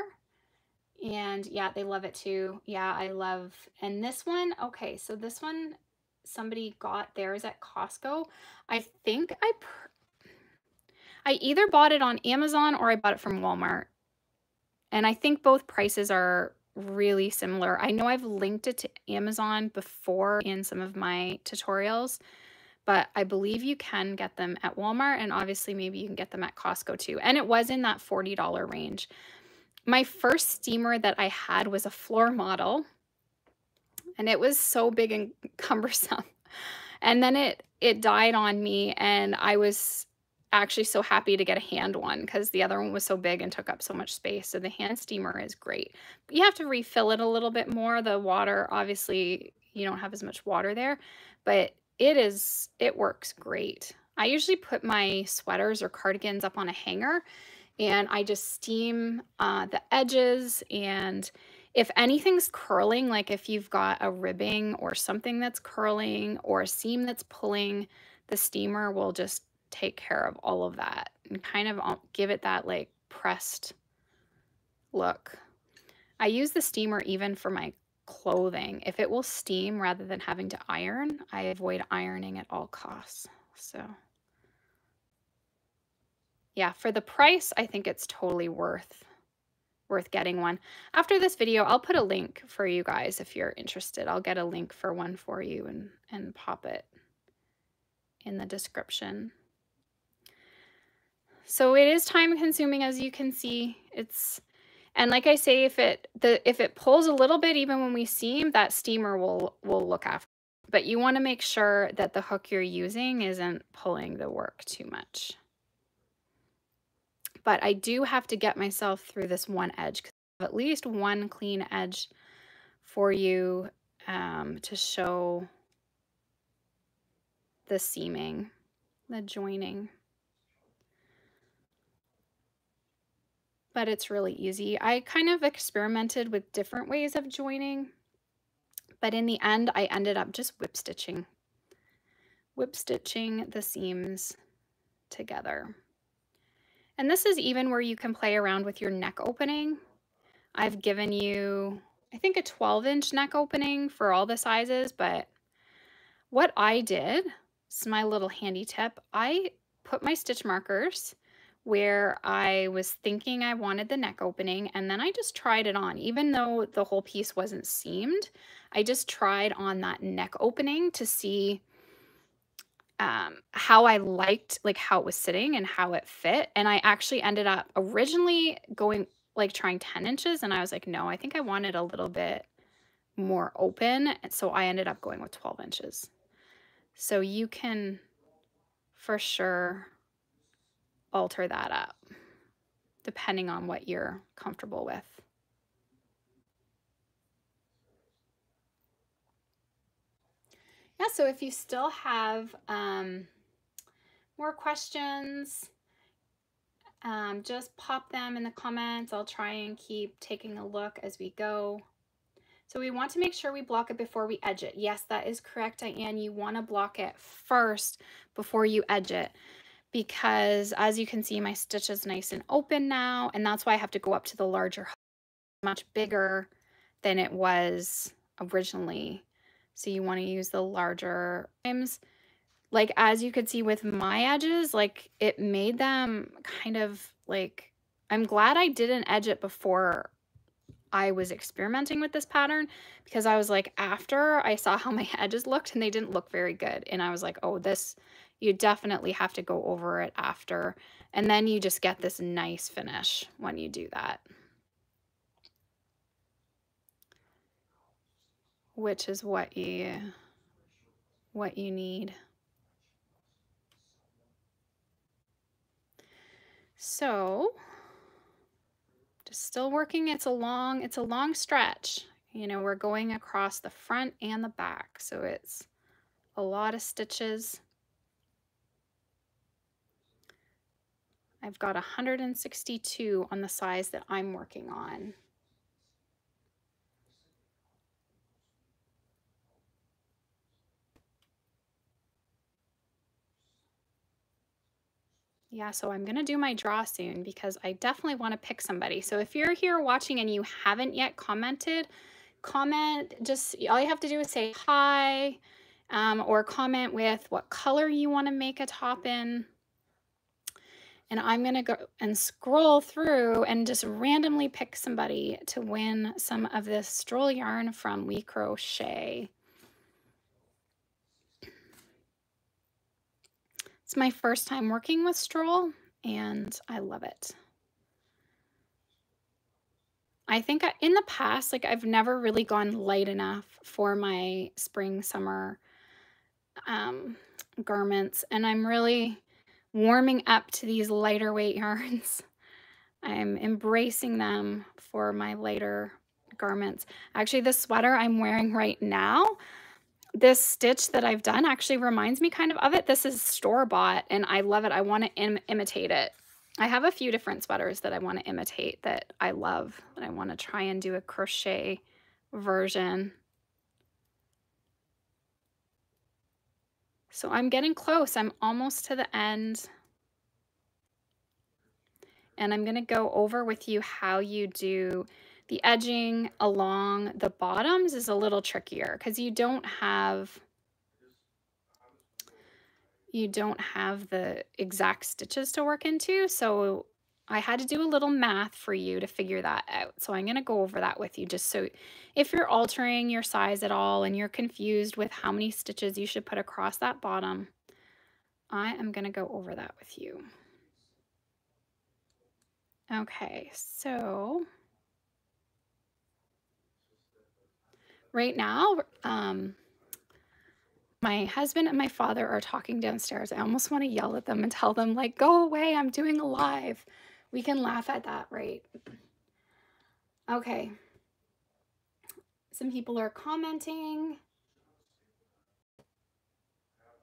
and yeah, they love it too. Yeah, I love, and this one, okay, so this one, somebody got theirs at Costco. I think I either bought it on Amazon or I bought it from Walmart. And I think both prices are really similar. I know I've linked it to Amazon before in some of my tutorials, but I believe you can get them at Walmart, and obviously maybe you can get them at Costco too. And it was in that $40 range. My first steamer that I had was a floor model, and it was so big and cumbersome. And then it died on me, and I was actually so happy to get a hand one because the other one was so big and took up so much space. So the hand steamer is great. But you have to refill it a little bit more. The water, obviously, you don't have as much water there, but it works great. I usually put my sweaters or cardigans up on a hanger, and I just steam the edges. And if anything's curling, like if you've got a ribbing or something that's curling or a seam that's pulling, the steamer will just take care of all of that and kind of give it that like pressed look. I use the steamer even for my clothing. If it will steam rather than having to iron, I avoid ironing at all costs. So yeah, for the price, I think it's totally worth getting one. After this video, I'll put a link for you guys if you're interested. I'll get a link for one for you and pop it in the description. So it is time consuming, as you can see. And like I say, if it pulls a little bit, even when we seam, that steamer will look after. But you want to make sure that the hook you're using isn't pulling the work too much. But I do have to get myself through this one edge, because I have at least one clean edge for you to show the seaming, the joining. But it's really easy. I kind of experimented with different ways of joining, but in the end, I ended up just whip stitching the seams together. And this is even where you can play around with your neck opening. I've given you, I think, a 12-inch neck opening for all the sizes, but what I did, this is my little handy tip, I put my stitch markers where I was thinking I wanted the neck opening, and then I just tried it on. Even though the whole piece wasn't seamed, I just tried on that neck opening to see how I liked, like how it was sitting and how it fit. And I actually ended up originally going, like trying 10 inches, and I was like, no, I think I wanted a little bit more open. And so I ended up going with 12 inches. So you can for sure alter that up depending on what you're comfortable with. Yeah, so if you still have more questions, just pop them in the comments. I'll try and keep taking a look as we go. So we want to make sure we block it before we edge it. Yes, that is correct, Diane. You want to block it first before you edge it, because as you can see, my stitch is nice and open now, and that's why I have to go up to the larger hook, much bigger than it was originally. So you want to use the larger frames. Like as you could see with my edges, like it made them kind of like, I'm glad I didn't edge it before I was experimenting with this pattern, because I was like, after I saw how my edges looked and they didn't look very good, and I was like, oh, this, you definitely have to go over it after, and then you just get this nice finish when you do that, which is what you need. So still working. It's a long stretch. You know, we're going across the front and the back, so it's a lot of stitches. I've got 162 on the size that I'm working on. Yeah, so I'm going to do my draw soon because I definitely want to pick somebody. So if you're here watching and you haven't yet commented, comment. Just all you have to do is say hi, or comment with what color you want to make a top in. And I'm going to go and scroll through and just randomly pick somebody to win some of this Stroll yarn from We Crochet. It's my first time working with Stroll, and I love it. I think in the past, like, I've never really gone light enough for my spring, summer garments, and I'm really warming up to these lighter weight yarns. I'm embracing them for my lighter garments. Actually, this sweater I'm wearing right now, this stitch that I've done actually reminds me kind of it. This is store-bought, and I love it. I want to imitate it. I have a few different sweaters that I want to imitate that I love, that I want to try and do a crochet version. So I'm getting close. I'm almost to the end. And I'm going to go over with you how you do the edging along the bottoms. Is a little trickier because you don't have the exact stitches to work into. So I had to do a little math for you to figure that out. So I'm going to go over that with you, just so if you're altering your size at all and you're confused with how many stitches you should put across that bottom, I am going to go over that with you. Okay, so right now, my husband and my father are talking downstairs. I almost want to yell at them and tell them, like, go away, I'm doing a live. We can laugh at that, right? Okay. Some people are commenting.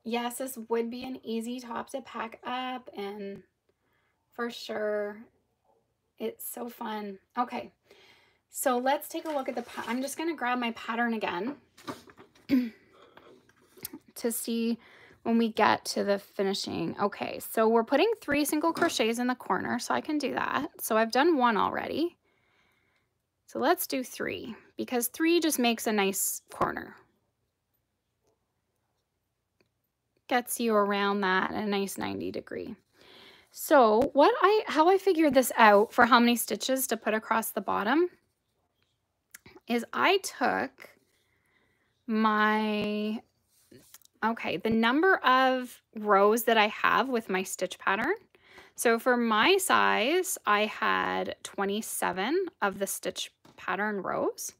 Yes, this would be an easy top to pack up, and for sure, it's so fun. Okay, so let's take a look at the, I'm just going to grab my pattern again. To see when we get to the finishing. Okay, so we're putting 3 single crochets in the corner, so I can do that. So I've done 1 already. So let's do 3, because 3 just makes a nice corner. Gets you around that, a nice 90 degree. So what how I figured this out for how many stitches to put across the bottom is I took my, okay, the number of rows that I have with my stitch pattern. So for my size, I had 27 of the stitch pattern rows.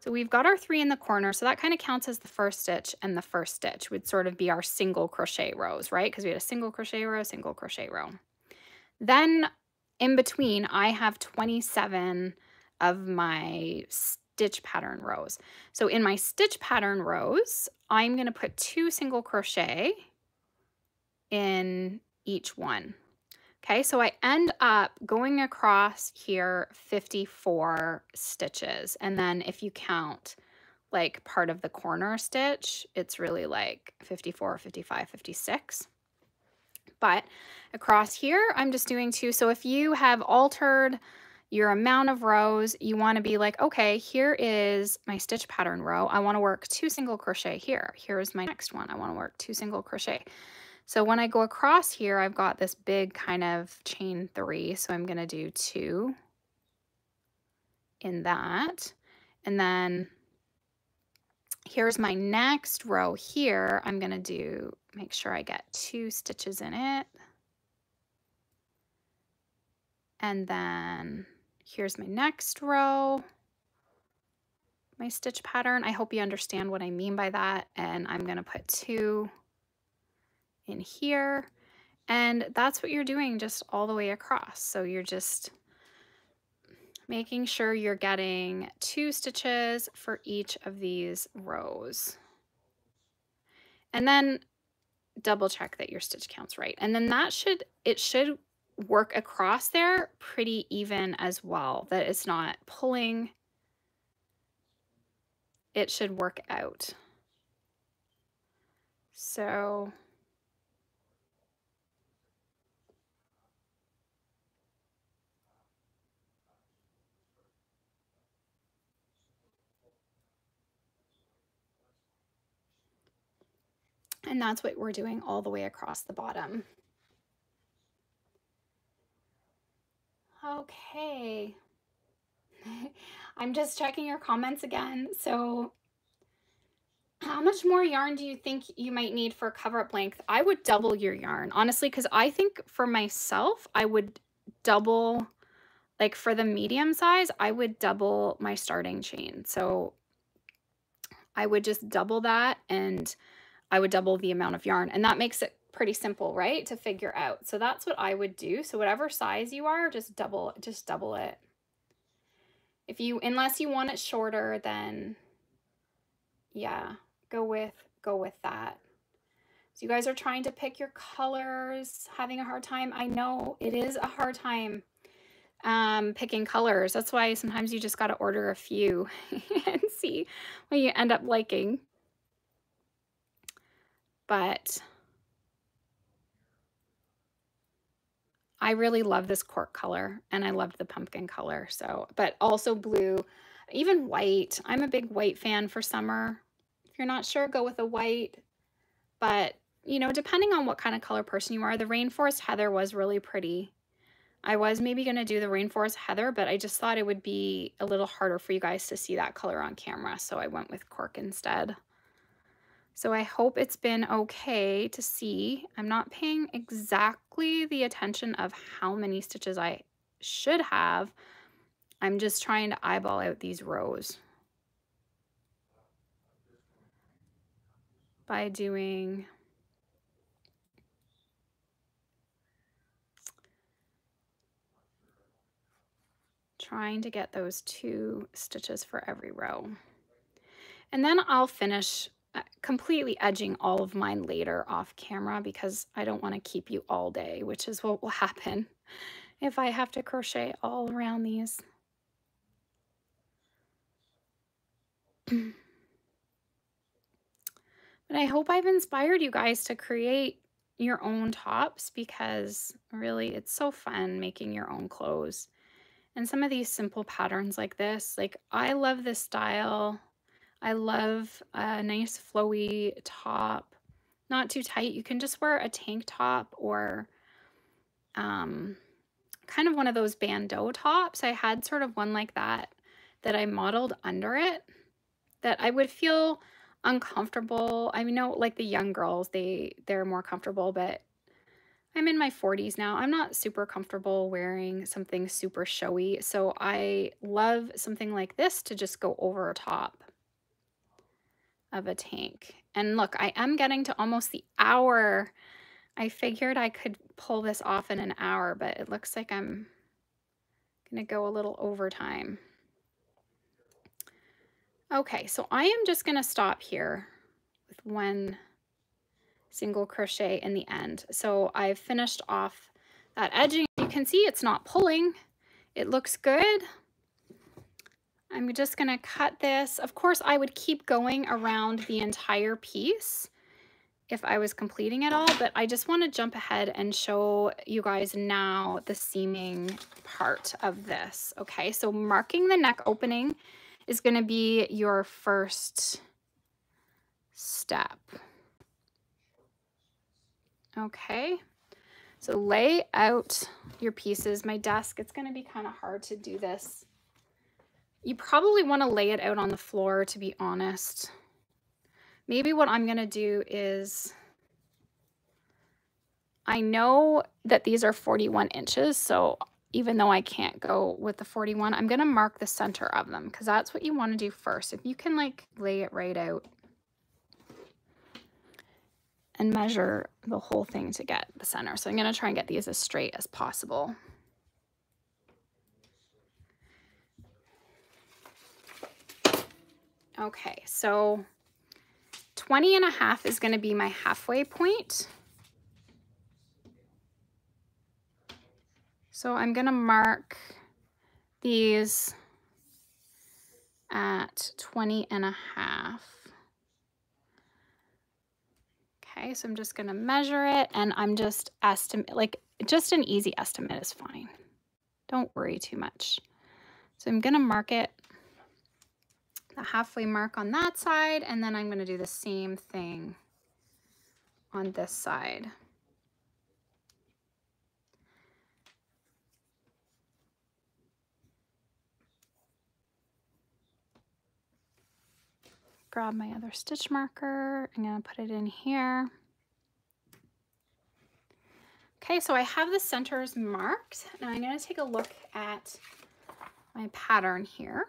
So we've got our 3 in the corner. So that kind of counts as the first stitch, and the first stitch would sort of be our single crochet rows, right? Because we had a single crochet row, single crochet row. Then in between, I have 27 of my stitch pattern rows. So in my stitch pattern rows, I'm going to put 2 single crochet in each one. Okay, so I end up going across here 54 stitches. And then if you count like part of the corner stitch, it's really like 54, 55, 56. But across here, I'm just doing 2. So if you have altered your amount of rows, you want to be like, okay, here is my stitch pattern row. I want to work 2 single crochet here. Here is my next one. I want to work 2 single crochet. So when I go across here, I've got this big kind of chain 3. So I'm going to do 2 in that. And then here's my next row here. I'm going to do, make sure I get 2 stitches in it. And then here's my next row, my stitch pattern. I hope you understand what I mean by that. And I'm going to put 2 in here. And that's what you're doing just all the way across. So you're just making sure you're getting 2 stitches for each of these rows. And then double check that your stitch count's right. And then that should, it should work across there pretty even as well, that it's not pulling. It should work out. So and that's what we're doing all the way across the bottom. Okay. I'm just checking your comments again. So how much more yarn do you think you might need for a cover-up length? I would double your yarn, honestly, because I think for myself, I would double, like for the medium size, I would double my starting chain. So I would just double that and I would double the amount of yarn. And that makes it pretty simple, right, to figure out. So that's what I would do. So whatever size you are, just double it. If you, unless you want it shorter, then yeah, go with that. So you guys are trying to pick your colors, having a hard time. I know it is a hard time picking colors. That's why sometimes you just got to order a few and see what you end up liking. But I really love this cork color and I loved the pumpkin color. So, but also blue, even white. I'm a big white fan for summer. If you're not sure, go with a white, but you know, depending on what kind of color person you are, the rainforest heather was really pretty. I was maybe going to do the rainforest heather, but I just thought it would be a little harder for you guys to see that color on camera. So I went with cork instead. So I hope it's been okay to see. I'm not paying exactly the attention of how many stitches I should have. I'm just trying to eyeball out these rows by doing trying to get those 2 stitches for every row. And then I'll finish completely edging all of mine later off camera because I don't want to keep you all day, which is what will happen if I have to crochet all around these. But I hope I've inspired you guys to create your own tops because really it's so fun making your own clothes. And some of these simple patterns like this, like I love this style. I love a nice flowy top, not too tight. You can just wear a tank top or kind of one of those bandeau tops. I had sort of one like that that I modeled under it that I would feel uncomfortable. I know like the young girls, they're more comfortable, but I'm in my 40s now. I'm not super comfortable wearing something super showy. So I love something like this to just go over a top of a tank. And look, I am getting to almost the hour. I figured I could pull this off in an hour, but it looks like I'm gonna go a little overtime. Okay, so I am just gonna stop here with one single crochet in the end. So I've finished off that edging. You can see it's not pulling. It looks good. I'm just gonna cut this. Of course, I would keep going around the entire piece if I was completing it all, but I just wanna jump ahead and show you guys now the seaming part of this. Okay, so marking the neck opening is gonna be your first step. Okay, so lay out your pieces. My desk, it's gonna be kind of hard to do this. You probably want to lay it out on the floor, to be honest. Maybe what I'm going to do is, I know that these are 41 inches, so even though I can't go with the 41, I'm going to mark the center of them because that's what you want to do first. If you can like lay it right out and measure the whole thing to get the center. So I'm going to try and get these as straight as possible. Okay, so 20.5 is going to be my halfway point. So I'm going to mark these at 20.5. Okay, so I'm just going to measure it and I'm just estimate, like just an easy estimate is fine. Don't worry too much. So I'm going to mark it. The halfway mark on that side, and then I'm going to do the same thing on this side. grab my other stitch marker. I'm going to put it in here. Okay, so I have the centers marked. Now I'm going to take a look at my pattern here.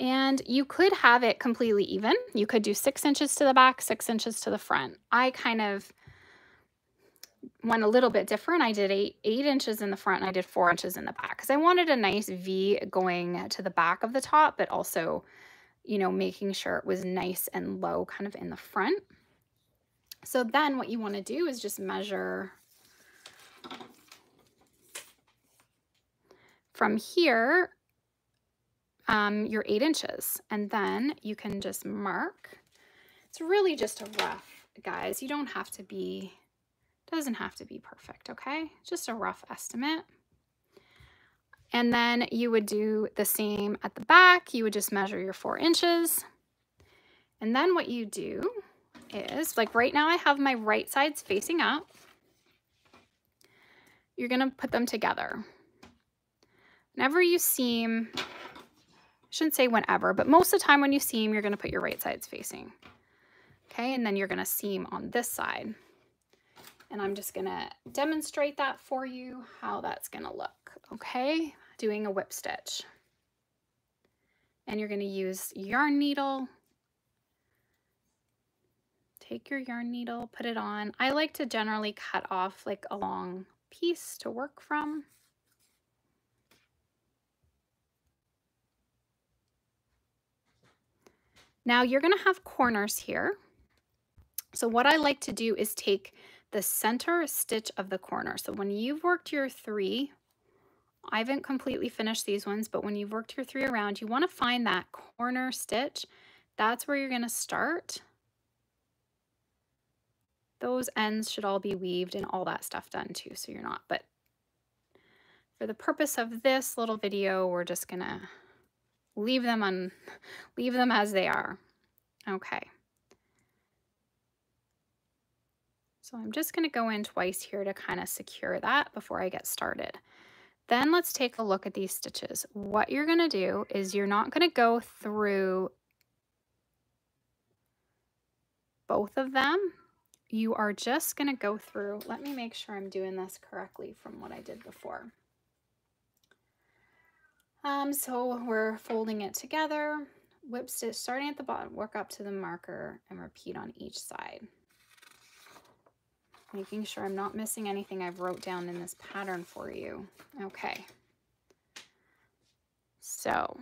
And you could have it completely even. You could do 6 inches to the back, 6 inches to the front. I kind of went a little bit different. I did eight inches in the front and I did 4 inches in the back because I wanted a nice V going to the back of the top, but also, you know, making sure it was nice and low kind of in the front. So then what you want to do is just measure from here your 8 inches, and then you can just mark. It's really just a rough, guys. You don't have to be, doesn't have to be perfect, okay? Just a rough estimate. And then you would do the same at the back. You would just measure your 4 inches. And then what you do is, like right now I have my right sides facing up. You're gonna put them together. Whenever you seam, I shouldn't say whenever, but most of the time when you seam, you're gonna put your right sides facing. Okay, and then you're gonna seam on this side. And I'm just gonna demonstrate that for you, how that's gonna look, okay? Doing a whip stitch. And you're gonna use yarn needle. Take your yarn needle, put it on. I like to generally cut off like a long piece to work from. Now you're gonna have corners here. So what I like to do is take the center stitch of the corner. So when you've worked your three, I haven't completely finished these ones, but when you've worked your three around, you want to find that corner stitch. That's where you're going to start. Those ends should all be weaved and all that stuff done too, so you're not. But for the purpose of this little video, we're just going to leave them as they are. Okay. So I'm just going to go in twice here to kind of secure that before I get started. Then let's take a look at these stitches. What you're going to do is you're not going to go through both of them. You are just going to go through, let me make sure I'm doing this correctly from what I did before. So we're folding it together, whip stitch, starting at the bottom, work up to the marker and repeat on each side. Making sure I'm not missing anything I've wrote down in this pattern for you. Okay. So.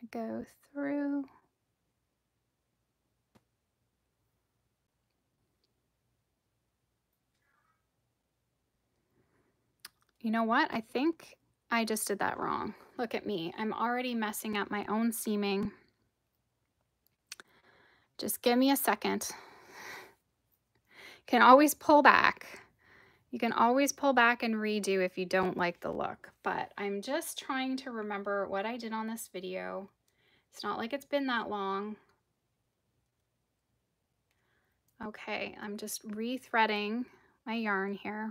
We're going to go through. You know what? I think I just did that wrong. Look at me. I'm already messing up my own seaming. Just give me a second. Can always pull back. You can always pull back and redo if you don't like the look, but I'm just trying to remember what I did on this video. It's not like it's been that long. Okay, I'm just re-threading my yarn here.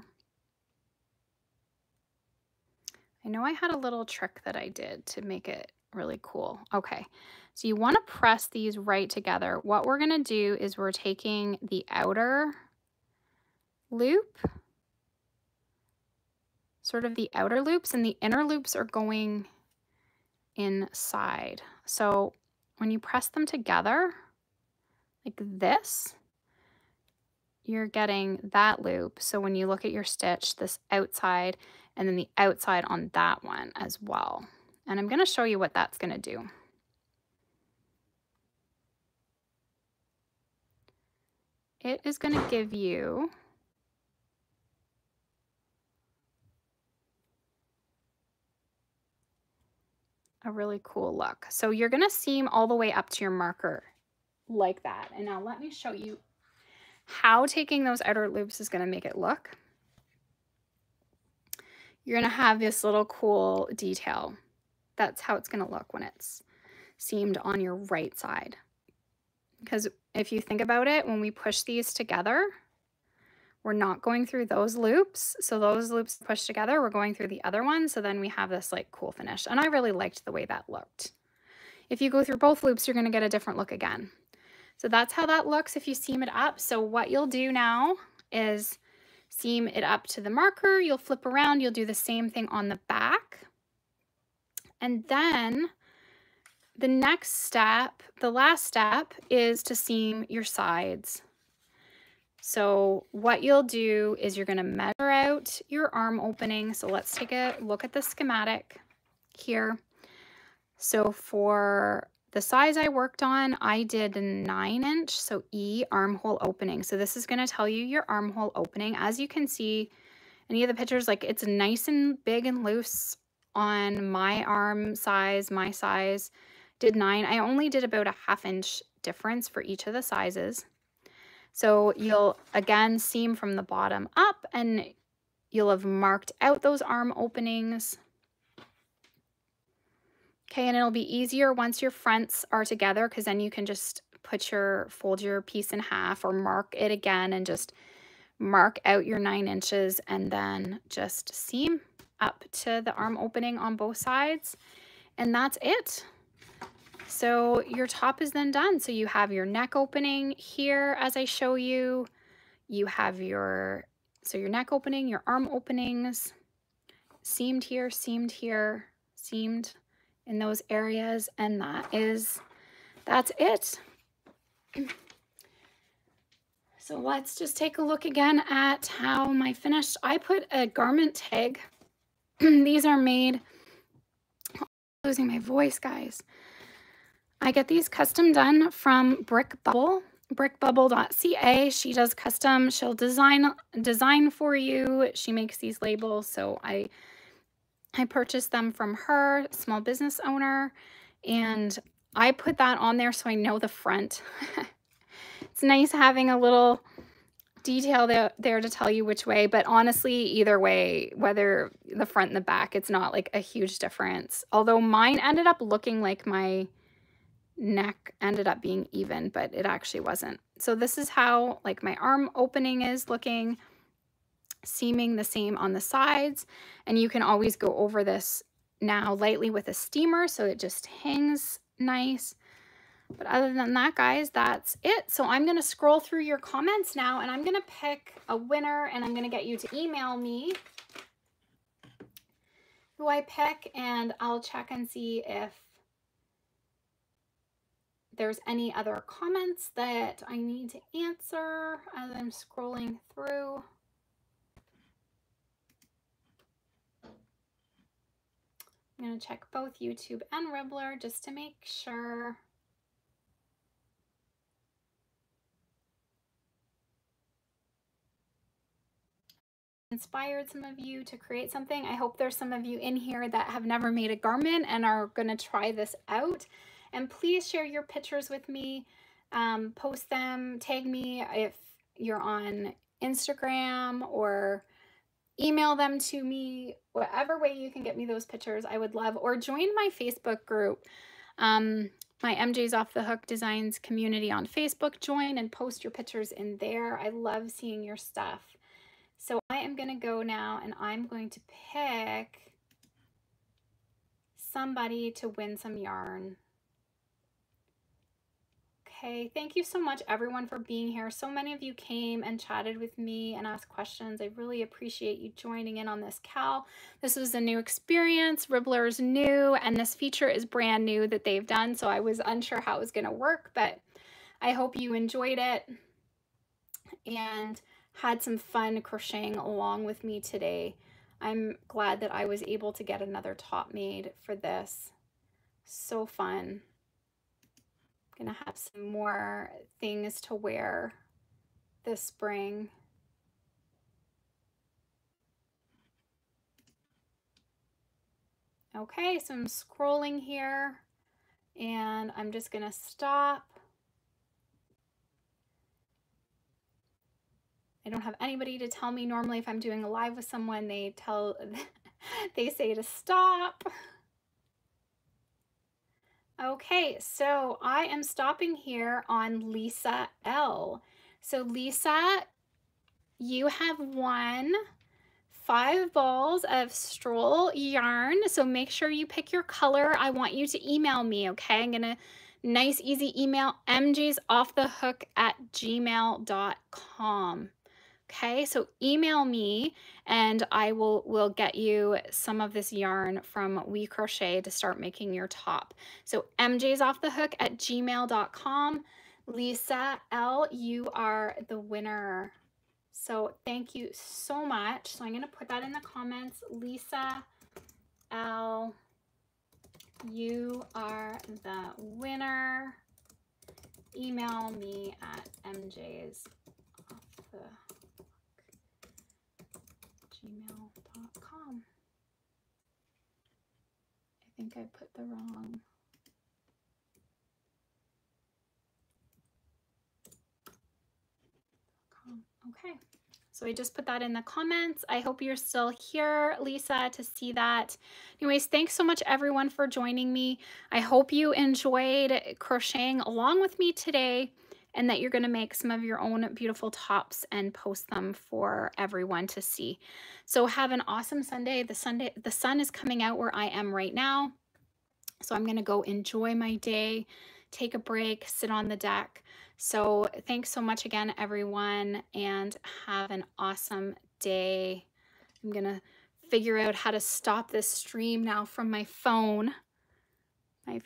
I know I had a little trick that I did to make it really cool. Okay, so you want to press these right together. What we're going to do is we're taking the outer loop, sort of the outer loops, and the inner loops are going inside. So when you press them together like this, you're getting that loop. So when you look at your stitch, this outside and then the outside on that one as well. And I'm going to show you what that's going to do. It is going to give you a really cool look. So you're going to seam all the way up to your marker like that. And now let me show you how taking those outer loops is going to make it look. You're going to have this little cool detail. That's how it's going to look when it's seamed on your right side. Because if you think about it, when we push these together, We're not going through those loops. So those loops pushed together, we're going through the other one. So then we have this like cool finish. And I really liked the way that looked. If you go through both loops, you're gonna get a different look again. So that's how that looks if you seam it up. So what you'll do now is seam it up to the marker. You'll flip around, you'll do the same thing on the back. And then the next step, the last step, is to seam your sides. So what you'll do is you're gonna measure out your arm opening. So let's take a look at the schematic here. So for the size I worked on, I did a 9 inch, so E armhole opening. So this is gonna tell you your armhole opening. As you can see, any of the pictures, like it's nice and big and loose on my arm size. My size did 9. I only did about a 1/2 inch difference for each of the sizes. So you'll again seam from the bottom up and you'll have marked out those arm openings. Okay, and it'll be easier once your fronts are together because then you can just put your, fold your piece in half or mark it again and just mark out your 9 inches and then just seam up to the arm opening on both sides. And that's it. So your top is then done. So you have your neck opening here as I show you. You have your, so your neck opening, your arm openings, seamed here, seamed here, seamed in those areas. And that is, that's it. So let's just take a look again at how my finished, I put a garment tag. These are made, I'm losing my voice, guys. I get these custom done from Brick Bubble, brickbubble.ca. She does custom, she'll design for you. She makes these labels, so I purchased them from her, small business owner, and I put that on there so I know the front. It's nice having a little detail there to tell you which way, but honestly, either way, whether the front and the back, it's not like a huge difference. Although mine ended up looking like my neck ended up being even, but it actually wasn't. So this is how like my arm opening is looking, seaming the same on the sides. And you can always go over this now lightly with a steamer so it just hangs nice. But other than that, guys, that's it. So I'm going to scroll through your comments now and I'm going to pick a winner and I'm going to get you to email me who I pick and I'll check and see if there's any other comments that I need to answer as I'm scrolling through. I'm going to check both YouTube and Ribblr just to make sure. Inspired some of you to create something. I hope there's some of you in here that have never made a garment and are going to try this out. And please share your pictures with me, post them, tag me if you're on Instagram or email them to me, whatever way you can get me those pictures, I would love. Or join my Facebook group, my MJ's Off The Hook Designs community on Facebook. Join and post your pictures in there. I love seeing your stuff. So I am going to go now and I'm going to pick somebody to win some yarn. Okay, thank you so much everyone for being here. So many of you came and chatted with me and asked questions. I really appreciate you joining in on this CAL. This was a new experience. Ribblr is new and this feature is brand new that they've done. So I was unsure how it was gonna work, but I hope you enjoyed it and had some fun crocheting along with me today. I'm glad that I was able to get another top made for this. So fun. Gonna have some more things to wear this spring. Okay, so I'm scrolling here and I'm just gonna stop. I don't have anybody to tell me. Normally if I'm doing a live with someone, they tell they say to stop. Okay, so I am stopping here on Lisa L. So Lisa, you have won 5 balls of Stroll yarn. So make sure you pick your color. I want you to email me, okay? I'm gonna, nice easy email, mjsoffthehook@gmail.com. Okay, so email me and I will get you some of this yarn from We Crochet to start making your top. So mjsoffthehook@gmail.com. Lisa L, you are the winner. So thank you so much. So I'm going to put that in the comments. Lisa L, you are the winner. Email me at mjsoffthehook@gmail.com. I think I put the wrong. Okay, so I just put that in the comments. I hope you're still here, Lisa, to see that. Anyways, thanks so much, everyone, for joining me. I hope you enjoyed crocheting along with me today and that you're going to make some of your own beautiful tops and post them for everyone to see. So have an awesome Sunday. The sun is coming out where I am right now, so I'm going to go enjoy my day, take a break, sit on the deck. So thanks so much again, everyone, and have an awesome day. I'm going to figure out how to stop this stream now from my phone. My